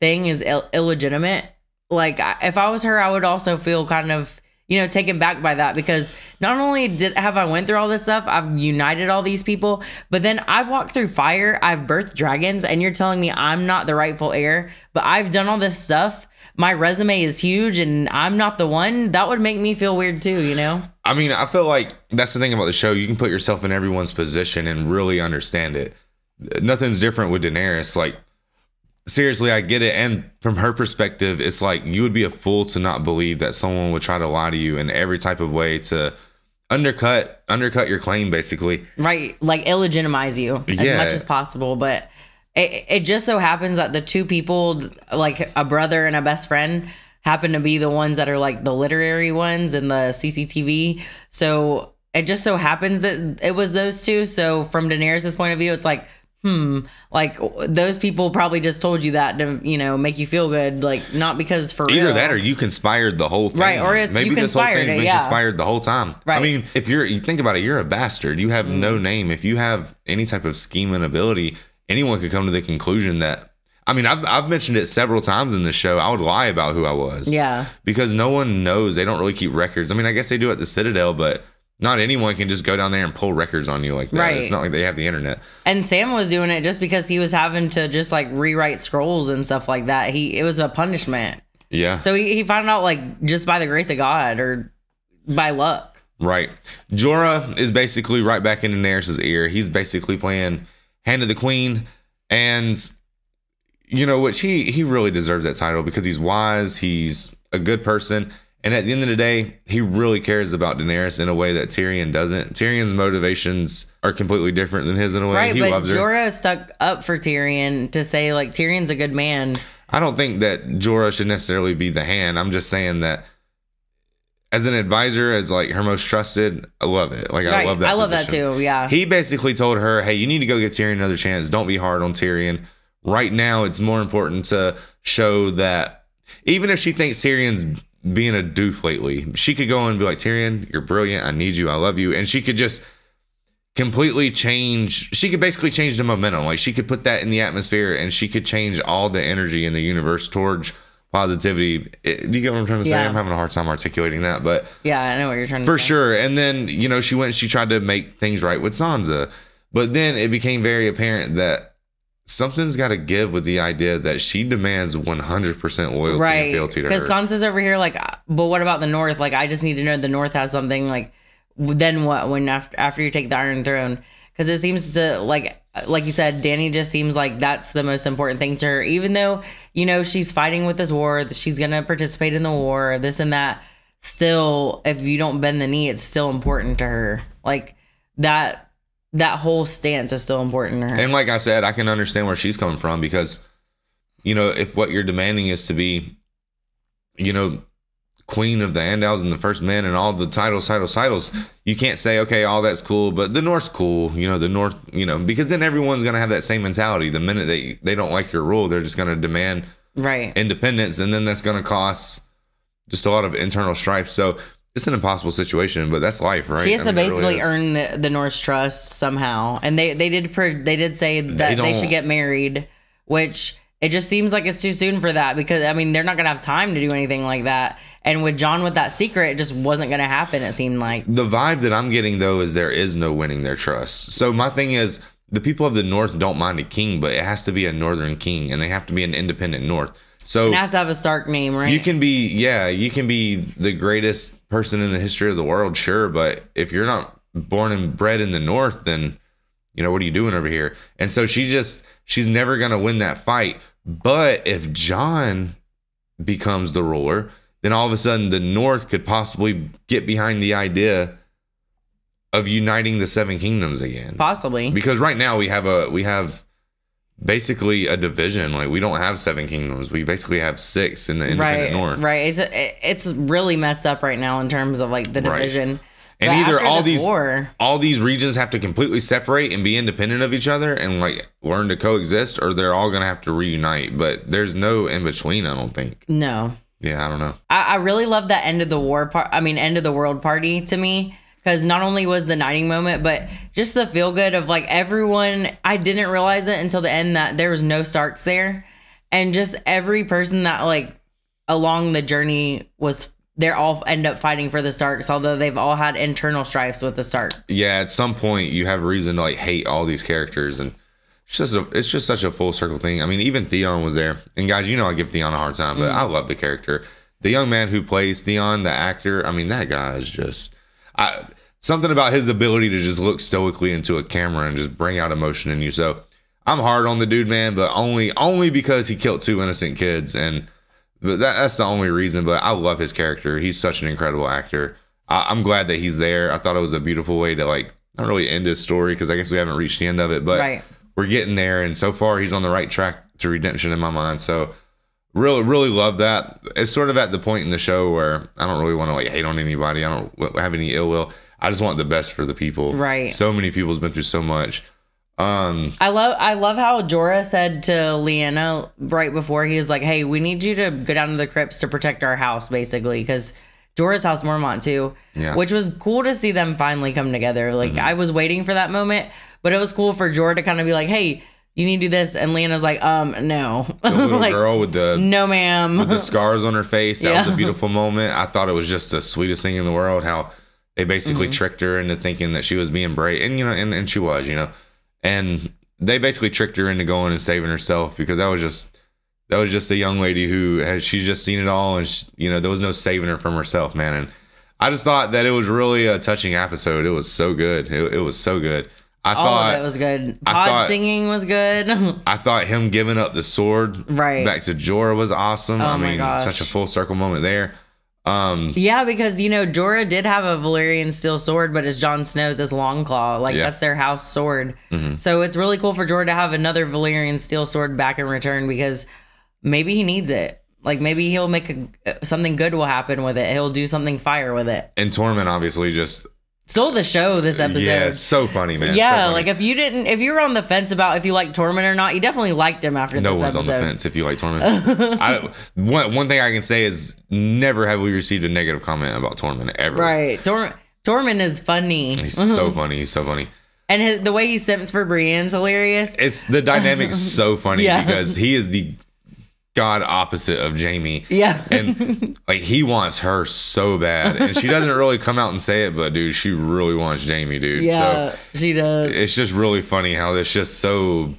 thing is Ill illegitimate. Like, if I was her, I would also feel kind of, you know, taken back by that, because not only did have I went through all this stuff, I've united all these people, but then I've walked through fire, I've birthed dragons, and you're telling me I'm not the rightful heir, but I've done all this stuff. My resume is huge and I'm not the one. That would make me feel weird too, you know? I mean, I feel like that's the thing about the show. You can put yourself in everyone's position and really understand it. Nothing's different with Daenerys. Like, seriously, I get it. And from her perspective, it's like you would be a fool to not believe that someone would try to lie to you in every type of way to undercut undercut your claim, basically. Right. Like, illegitimize you as yeah. much as possible. But It, it just so happens that the two people, like a brother and a best friend, happen to be the ones that are like the literary ones and the C C T V. So it just so happens that it was those two. So from Daenerys' point of view, it's like, hmm, like those people probably just told you that to, you know, make you feel good. Like, not because for real. Either that or you conspired the whole thing. Right. Or if maybe you this whole thing's it, been yeah. conspired the whole time. Right. I mean, if you're, you think about it, you're a bastard. You have mm. no name. If you have any type of scheme and ability, anyone could come to the conclusion that, I mean, I've, I've mentioned it several times in the show. I would lie about who I was. Yeah. Because no one knows. They don't really keep records. I mean, I guess they do at the Citadel, but not anyone can just go down there and pull records on you like that. Right. It's not like they have the internet. And Sam was doing it just because he was having to just like rewrite scrolls and stuff like that. He, it was a punishment. Yeah. So he, he found out like just by the grace of God or by luck. Right. Jorah is basically right back in Daenerys' ear. He's basically playing Hand of the Queen, and you know, which he he really deserves that title because he's wise, he's a good person, and at the end of the day, he really cares about Daenerys in a way that Tyrion doesn't. Tyrion's motivations are completely different than his in a way. Right, he but loves her. Jorah stuck up for Tyrion to say like Tyrion's a good man. I don't think that Jorah should necessarily be the hand. I'm just saying that as an advisor, as like her most trusted, I love it. Like, right. I love that. I love position. that too. Yeah. He basically told her, hey, you need to go get Tyrion another chance. Don't be hard on Tyrion. Right now, it's more important to show that even if she thinks Tyrion's being a doof lately, she could go and be like, Tyrion, you're brilliant. I need you. I love you. And she could just completely change. She could basically change the momentum. Like, she could put that in the atmosphere and she could change all the energy in the universe towards positivity. It, you get what I'm trying to say? Yeah. I'm having a hard time articulating that, but yeah, I know what you're trying to for say. For sure. And then, you know, she went and she tried to make things right with Sansa, but then it became very apparent that something's got to give with the idea that she demands one hundred percent loyalty right. and fealty to her. Because Sansa's over here like, but what about the North? Like, I just need to know the North has something. Like, then what when after, after you take the Iron Throne? Because it seems to, like, like you said, Dany just seems like that's the most important thing to her. Even though, you know, she's fighting with this war, she's going to participate in the war, this and that. Still, if you don't bend the knee, it's still important to her. Like, that that whole stance is still important to her. And like I said, I can understand where she's coming from because, you know, if what you're demanding is to be, you know, Queen of the Andals and the First Men and all the titles, titles, titles. You can't say, okay, all that's cool, but the North's cool. You know, the North, you know, because then everyone's going to have that same mentality. The minute they, they don't like your rule, they're just going to demand right independence. And then that's going to cost just a lot of internal strife. So it's an impossible situation, but that's life, right? She has I mean, to basically really earn the, the North's trust somehow. And they, they, did, they did say that they, they should get married, which it just seems like it's too soon for that because, I mean, they're not going to have time to do anything like that. And with Jon with that secret, it just wasn't going to happen, it seemed like. The vibe that I'm getting, though, is there is no winning their trust. So my thing is, the people of the North don't mind a king, but it has to be a northern king, and they have to be an independent North. So it has to have a Stark name, right? You can be, yeah, you can be the greatest person in the history of the world, sure, but if you're not born and bred in the North, then, you know, what are you doing over here? And so she just, she's never going to win that fight. But if Jon becomes the ruler, then all of a sudden the North could possibly get behind the idea of uniting the Seven Kingdoms again. Possibly. Because right now we have a, we have basically a division. Like, we don't have Seven Kingdoms. We basically have six in the independent right, North. Right. It's, it's really messed up right now in terms of like the division. Right. And but either all these war, all these regions have to completely separate and be independent of each other and like learn to coexist, or they're all going to have to reunite. But there's no in between, I don't think. No. Yeah, I don't know. I, I really love that end of the war part. I mean, end of the world party to me, because not only was the knighting moment, but just the feel good of like everyone. I didn't realize it until the end that there was no Starks there, and just every person that like along the journey was. They all end up fighting for the Starks, although they've all had internal strifes with the Starks. Yeah, at some point you have reason to like hate all these characters, and it's just a, it's just such a full circle thing. I mean, even Theon was there, and guys, you know I give Theon a hard time, but mm-hmm. I love the character. The young man who plays Theon, the actor, I mean, that guy is just I, something about his ability to just look stoically into a camera and just bring out emotion in you. So I'm hard on the dude, man, but only only because he killed two innocent kids and. But that, that's the only reason. But I love his character. He's such an incredible actor. I, I'm glad that he's there. I thought it was a beautiful way to like not really end his story, because I guess we haven't reached the end of it, but right. We're getting there. And so far, he's on the right track to redemption in my mind. So really, really love that. It's sort of at the point in the show where I don't really want to like hate on anybody. I don't have any ill will. I just want the best for the people. Right. So many people's been through so much. Um, I love I love how Jorah said to Lyanna right before he was like, hey, we need you to go down to the crypts to protect our house, basically, because Jorah's house Mormont too, yeah. Which was cool to see them finally come together. Like mm-hmm. I was waiting for that moment, but it was cool for Jorah to kind of be like, hey, you need to do this, and Lyanna's like, um, no. The little like, girl with the no, ma'am, with the scars on her face. That yeah. was a beautiful moment. I thought it was just the sweetest thing in the world. How they basically mm-hmm. tricked her into thinking that she was being brave, and you know, and, and she was, you know. And they basically tricked her into going and saving herself, because that was just that was just a young lady who had she's just seen it all, and she, you know, there was no saving her from herself, man. And I just thought that it was really a touching episode. It was so good. It, it was so good. I all thought of it was good. Pod thought, singing was good. I thought him giving up the sword right back to Jorah was awesome. Oh I mean, gosh. Such a full circle moment there. Um, yeah, because, you know, Jorah did have a Valyrian steel sword, but it's Jon Snow's, it's Longclaw. Like, yeah. That's their house sword. Mm-hmm. So it's really cool for Jorah to have another Valyrian steel sword back in return, because maybe he needs it. Like, maybe he'll make a, something good will happen with it. He'll do something fire with it. And Tormund obviously just... stole the show this episode. Yeah, it's so funny, man. Yeah, so funny. Like if you didn't, if you were on the fence about if you liked Tormund or not, you definitely liked him after no this episode. No one's on the fence if you like Tormund. I, one, one thing I can say is never have we received a negative comment about Tormund ever. Right. Tor, Tormund is funny. He's so funny. He's so funny. And his, the way he simps for Brienne's hilarious. It's the dynamic's so funny yeah. because he is the god opposite of Jaime, yeah, and like he wants her so bad, and she doesn't really come out and say it, but dude, she really wants Jaime, dude. Yeah, so she does. It's just really funny how it's just so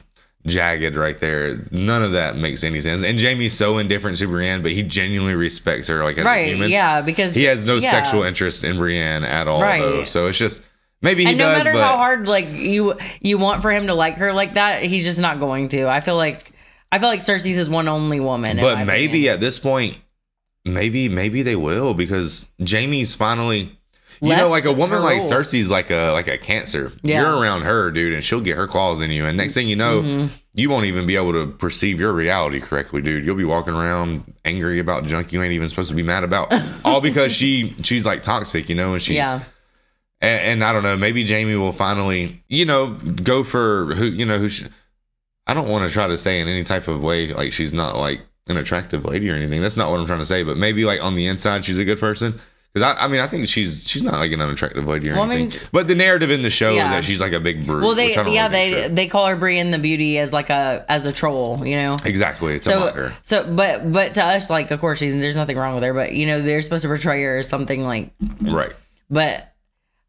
jagged right there. None of that makes any sense. And Jaime's so indifferent to Brienne, but he genuinely respects her, like as right, a human. Yeah, because he has no yeah. sexual interest in Brienne at all. Right. Though. So it's just. Maybe he and no does, matter but, how hard like you you want for him to like her like that, he's just not going to. I feel like. I feel like Cersei's his one only woman. But maybe opinion. At this point, maybe maybe they will, because Jaime's finally, you Left know, like a woman like role. Cersei's like a like a cancer. Yeah. You're around her, dude, and she'll get her claws in you. And next thing you know, mm-hmm. you won't even be able to perceive your reality correctly, dude. You'll be walking around angry about junk you ain't even supposed to be mad about, all because she she's like toxic, you know, and she's. Yeah. And, and I don't know, maybe Jaime will finally, you know, go for who you know who. She, I don't want to try to say in any type of way like she's not like an attractive lady or anything. That's not what I'm trying to say. But maybe like on the inside, she's a good person. Because I, I mean, I think she's she's not like an unattractive lady or well, anything. I mean, but the narrative in the show yeah. is that she's like a big brute. Well, they yeah really they they call her Brienne the Beauty as like a as a troll, you know. Exactly. It's so, a mocker. So, but but to us, like of course, she's there's nothing wrong with her. But you know, they're supposed to portray her as something like right. But.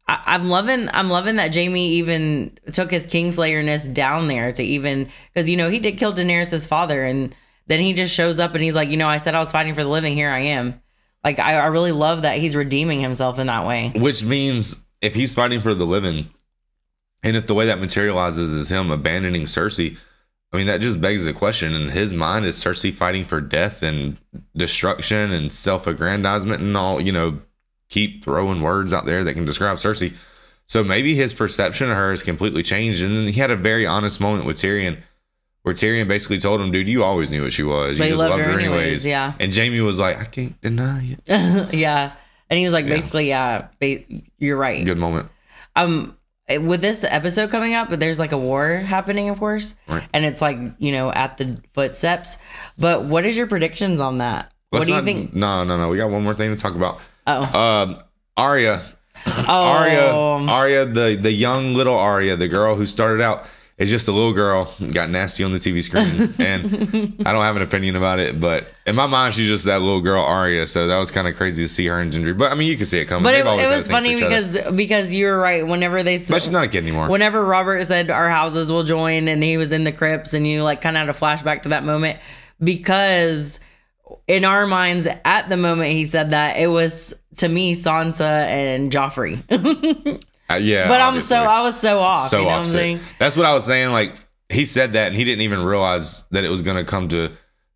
I, I'm loving I'm loving that Jaime even took his Kingslayerness down there to even, because, you know, he did kill Daenerys' father, and then he just shows up and he's like, you know, I said I was fighting for the living, here I am. Like, I, I really love that he's redeeming himself in that way. Which means if he's fighting for the living, and if the way that materializes is him abandoning Cersei, I mean, that just begs the question. In his mind, is Cersei fighting for death and destruction and self-aggrandizement and all, you know, keep throwing words out there that can describe Cersei. So maybe his perception of her has completely changed. And then he had a very honest moment with Tyrion, where Tyrion basically told him, dude, you always knew what she was. But you just loved, loved her anyways. anyways. Yeah. And Jaime was like, I can't deny it. Yeah. And he was like, yeah. basically, yeah, you're right. Good moment. Um, with this episode coming up, there's like a war happening, of course. Right. And it's like, you know, at the footsteps. But what is your predictions on that? Let's what do not, you think? No, no, no. We got one more thing to talk about. Oh. Uh, Arya. Oh. Arya. Arya, the, the young little Arya, the girl who started out It's just a little girl, got nasty on the T V screen, and I don't have an opinion about it, but in my mind, she's just that little girl Arya, so that was kind of crazy to see her injury. But, I mean, you can see it coming. But it, it was funny because because you were right. Whenever they said... But she's not a kid anymore. Whenever Robert said, our houses will join, and he was in the crypts, and you like kind of had a flashback to that moment, because in our minds, at the moment he said that, it was, to me, Sansa and Joffrey. Uh, yeah, but obviously. I'm so I was so off. So you know off. What I'm saying? That's what I was saying. Like, he said that, and he didn't even realize that it was gonna come to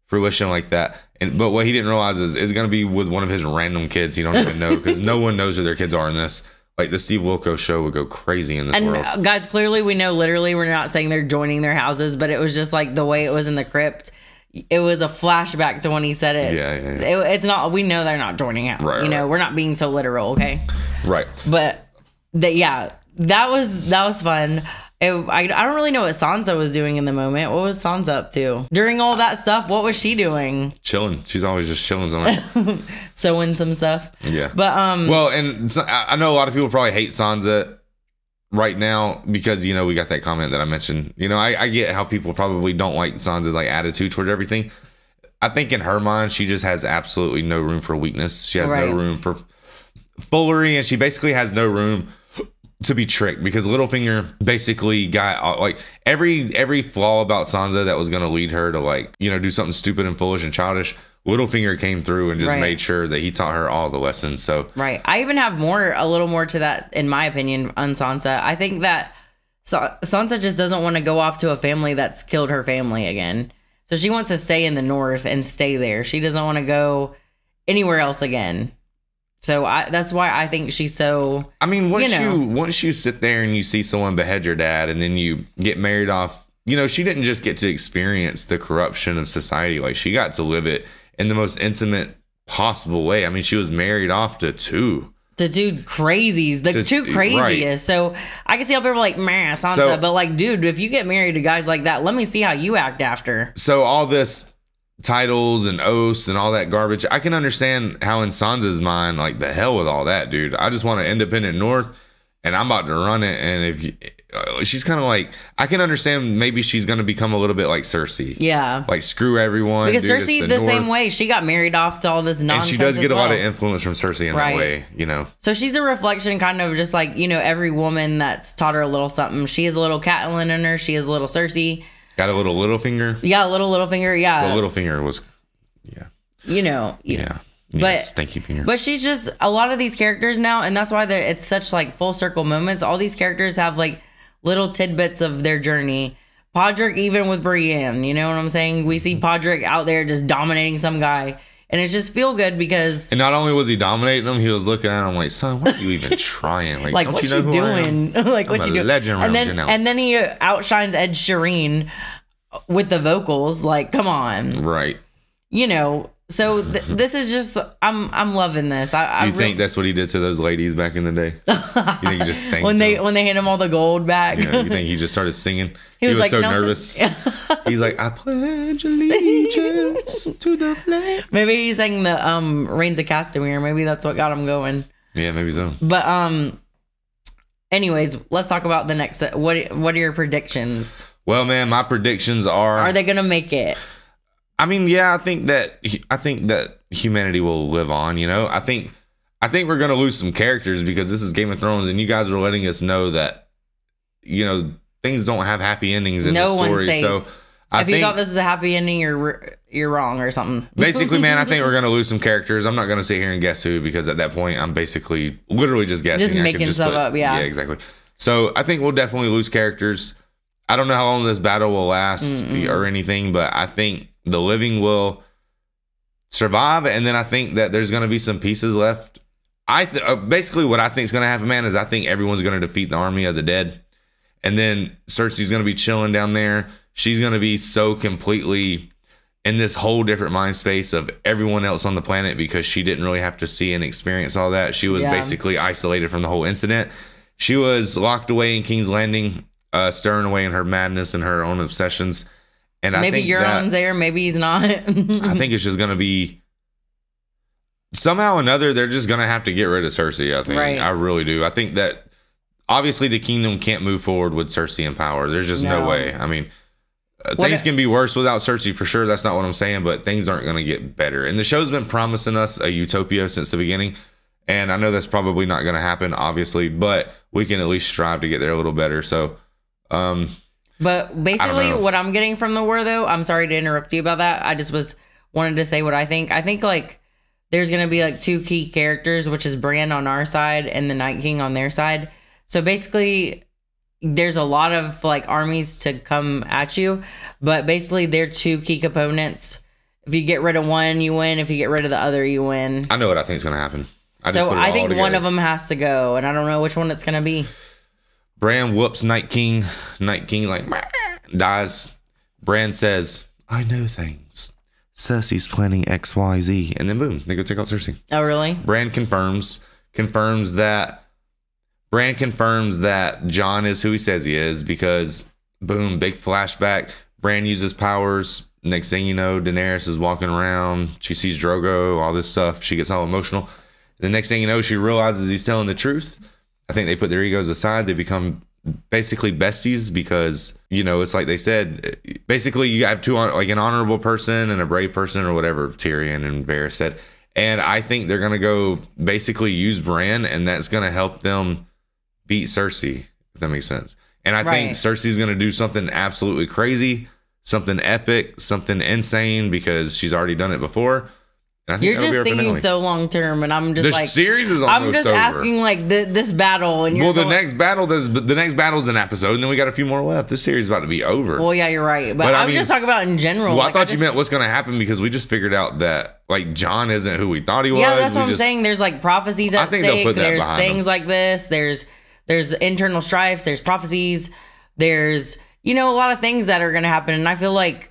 fruition like that. And but what he didn't realize is it's gonna be with one of his random kids. He don't even know, because no one knows who their kids are in this. Like, the Steve Wilkos show would go crazy in this and world. And guys, clearly we know. Literally, we're not saying they're joining their houses, but it was just like the way it was in the crypt. It was a flashback to when he said it. Yeah, yeah, yeah. It, it's not. We know they're not joining out. Right, you right. know, we're not being so literal. Okay. Right. But. That yeah, that was that was fun. It, I I don't really know what Sansa was doing in the moment. What was Sansa up to during all that stuff? What was she doing? Chilling. She's always just chilling somewhere, sewing some stuff. Yeah. But um. Well, and I know a lot of people probably hate Sansa right now because, you know, we got that comment that I mentioned. You know, I, I get how people probably don't like Sansa's like attitude towards everything. I think in her mind, she just has absolutely no room for weakness. She has right. no room for foolery, and she basically has no room to be tricked, because Littlefinger basically got like every every flaw about Sansa that was going to lead her to, like, you know, do something stupid and foolish and childish. Littlefinger came through and just right. made sure that he taught her all the lessons. So right, I even have more a little more to that, in my opinion, on Sansa. I think that Sa Sansa just doesn't want to go off to a family that's killed her family again, so she wants to stay in the north and stay there. She doesn't want to go anywhere else again. So I, that's why I think she's so. I mean, once you, know, you once you sit there and you see someone behead your dad, and then you get married off, you know, she didn't just get to experience the corruption of society. Like, she got to live it in the most intimate possible way. I mean, she was married off to two. To two crazies. The to, two craziest. Right. So I can see how people are like, man, Sansa. So, but like, dude, if you get married to guys like that, let me see how you act after. So all this. Titles and oaths and all that garbage, I can understand how in Sansa's mind, like, the hell with all that, dude. I just want an independent north, and I'm about to run it. And if you, uh, she's kind of like, I can understand maybe she's going to become a little bit like Cersei. Yeah, like, screw everyone. Because dude, Cersei the, the same way. She got married off to all this nonsense, and she does get well. a lot of influence from Cersei in right. that way, you know. So she's a reflection, kind of just like, you know, every woman that's taught her a little something. She is a little Catelyn in her. She is a little Cersei. Got a little Littlefinger. Yeah, a little Littlefinger. Yeah, the Littlefinger was, yeah. You know, you yeah. know. yeah, but stinky finger. But she's just a lot of these characters now, and that's why it's such like full circle moments. All these characters have like little tidbits of their journey. Podrick, even with Brienne, you know what I'm saying? We see Podrick out there just dominating some guy, and it just feel good because. And not only was he dominating him, he was looking at him like, "Son, why are you even trying? Like, like don't what you, know you who doing? Like, I'm what you doing? Legend and then, and then he outshines Ed Sheeran with the vocals. Like, come on, right? You know. So th this is just, I'm I'm loving this. I, I you think that's what he did to those ladies back in the day? You think he just sang when to they them? when they hand him all the gold back? Yeah, you think he just started singing? He, he was, was like, so Nelson. nervous. He's like, I pledge allegiance to the flag. Maybe he sang the um Reigns of Castamere. Maybe that's what got him going. Yeah, maybe so. But um, anyways, let's talk about the next. What what are your predictions? Well, man, my predictions are: are they gonna make it? I mean, yeah, I think that I think that humanity will live on. You know, I think I think we're going to lose some characters because this is Game of Thrones, and you guys are letting us know that, you know, things don't have happy endings in no the story. One's so I if think, you thought this was a happy ending, you're you're wrong or something. Basically, man, I think we're going to lose some characters. I'm not going to sit here and guess who, because at that point, I'm basically literally just guessing. Just making just stuff put, up. Yeah, yeah, exactly. So I think we'll definitely lose characters. I don't know how long this battle will last Mm-mm. or anything, but I think the living will survive. And then I think that there's going to be some pieces left. I th uh, basically what I think is going to happen, man, is I think everyone's going to defeat the army of the dead. And then Cersei's going to be chilling down there. She's going to be so completely in this whole different mind space of everyone else on the planet, because she didn't really have to see and experience all that. She was yeah. basically isolated from the whole incident. She was locked away in King's Landing, uh, stirring away in her madness and her own obsessions. And maybe I think Euron's there, maybe he's not. I think it's just going to be... somehow or another, they're just going to have to get rid of Cersei, I think. Right. I really do. I think that, obviously, the kingdom can't move forward with Cersei in power. There's just no, no way. I mean, uh, things can be worse without Cersei, for sure. That's not what I'm saying, but things aren't going to get better. And the show's been promising us a utopia since the beginning, and I know that's probably not going to happen, obviously, but we can at least strive to get there a little better. So, um, But basically, what I'm getting from the war, though, I'm sorry to interrupt you about that. I just was wanted to say what I think. I think, like, there's going to be like two key characters, which is Bran on our side and the Night King on their side. So basically, there's a lot of like armies to come at you. But basically, they're two key components. If you get rid of one, you win. If you get rid of the other, you win. I know what I think is going to happen. I just so I think together. One of them has to go. And I don't know which one it's going to be. Bran whoops Night King. Night King like dies. Bran says, I know things. Cersei's planning X Y Z, and then boom, they go take out Cersei. Oh, really? Bran confirms confirms that Bran confirms that Jon is who he says he is, because boom, big flashback. Bran uses powers. Next thing you know, Daenerys is walking around. She sees Drogo, all this stuff. She gets all emotional. The next thing you know, she realizes he's telling the truth. I think they put their egos aside. They become basically besties, because, you know, it's like they said, basically you have two, like an honorable person and a brave person or whatever Tyrion and Varys said. And I think they're going to go basically use Bran, and that's going to help them beat Cersei, if that makes sense. And I right. think Cersei's going to do something absolutely crazy, something epic, something insane, because she's already done it before. You're just thinking finale. So long term, and I'm just the like series is I'm just over. Asking like the, this battle, and you're well, the going, next battle, there's the next battle's an episode, and then we got a few more left. This series is about to be over. Well, yeah, you're right, but, but I'm I mean, just talking about in general. Well, like, I thought I just, you meant what's going to happen, because we just figured out that like Jon isn't who we thought he was. Yeah, that's we what just, I'm saying. There's like prophecies at I think stake. Put that there's things them. Like this. There's there's internal strifes. There's prophecies. There's you know a lot of things that are going to happen, and I feel like.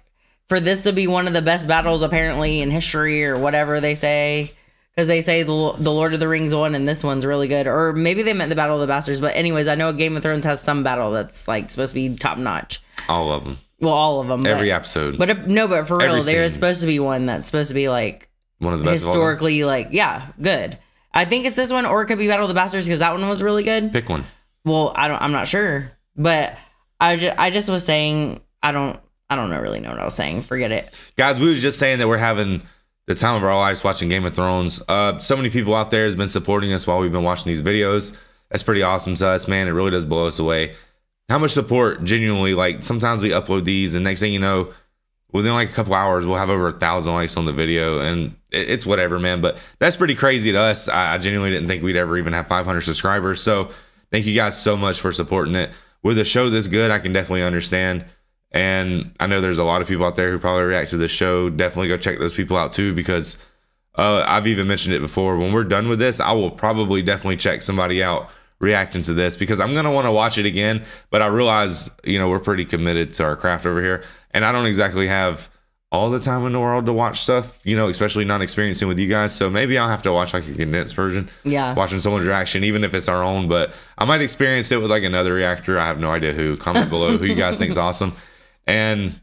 For this to be one of the best battles apparently in history or whatever they say, because they say the, the Lord of the Rings one and this one's really good, or maybe they meant the Battle of the Bastards, but anyways, I know Game of Thrones has some battle that's like supposed to be top notch. All of them. Well, all of them. Every but, episode. But if, no, but for real, there is supposed to be one that's supposed to be like one of the best historically, of all time. Like yeah, good. I think it's this one, or it could be Battle of the Bastards because that one was really good. Pick one. Well, I don't. I'm not sure, but I just, I just was saying I don't. I don't know, really know what I was saying. Forget it. Guys, we was just saying that we're having the time of our lives watching Game of Thrones. Uh, so many people out there has been supporting us while we've been watching these videos. That's pretty awesome to us, man. It really does blow us away. How much support, genuinely, like sometimes we upload these and next thing you know, within like a couple hours, we'll have over a thousand likes on the video and it, it's whatever, man. But that's pretty crazy to us. I, I genuinely didn't think we'd ever even have five hundred subscribers. So thank you guys so much for supporting it. With a show this good, I can definitely understand. And I know there's a lot of people out there who probably react to this show. Definitely go check those people out too, because uh, I've even mentioned it before. When we're done with this, I will probably definitely check somebody out reacting to this, because I'm going to want to watch it again. But I realize, you know, we're pretty committed to our craft over here. And I don't exactly have all the time in the world to watch stuff, you know, especially not experiencing with you guys. So maybe I'll have to watch like a condensed version. Yeah. Watching someone's reaction, even if it's our own. But I might experience it with like another reactor. I have no idea who. Comment below who you guys think is awesome. And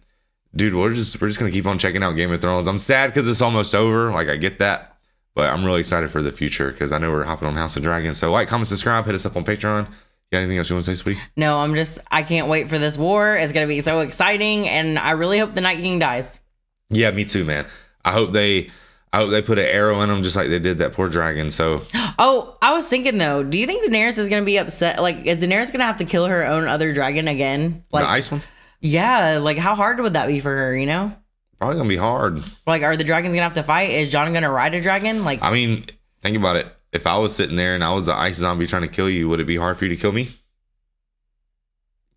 dude, we're just we're just gonna keep on checking out Game of Thrones. I'm sad because it's almost over. Like I get that, but I'm really excited for the future because I know we're hopping on House of Dragons. So like, comment, subscribe, hit us up on Patreon. You got anything else you want to say, sweetie? No, I'm just I can't wait for this war. It's gonna be so exciting, and I really hope the Night King dies. Yeah, me too, man. I hope they I hope they put an arrow in him just like they did that poor dragon. So Oh, I was thinking though, do you think Daenerys is going to be upset? Like, is Daenerys going to have to kill her own other dragon again? Like, the ice one? Yeah, like how hard would that be for her, you know? Probably going to be hard. Like, are the dragons going to have to fight? Is Jon going to ride a dragon? Like, I mean, think about it. If I was sitting there and I was an ice zombie trying to kill you, would it be hard for you to kill me?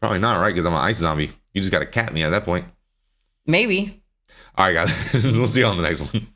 Probably not, right? Because I'm an ice zombie. You just got to cat me at that point. Maybe. All right, guys. We'll see you on the next one.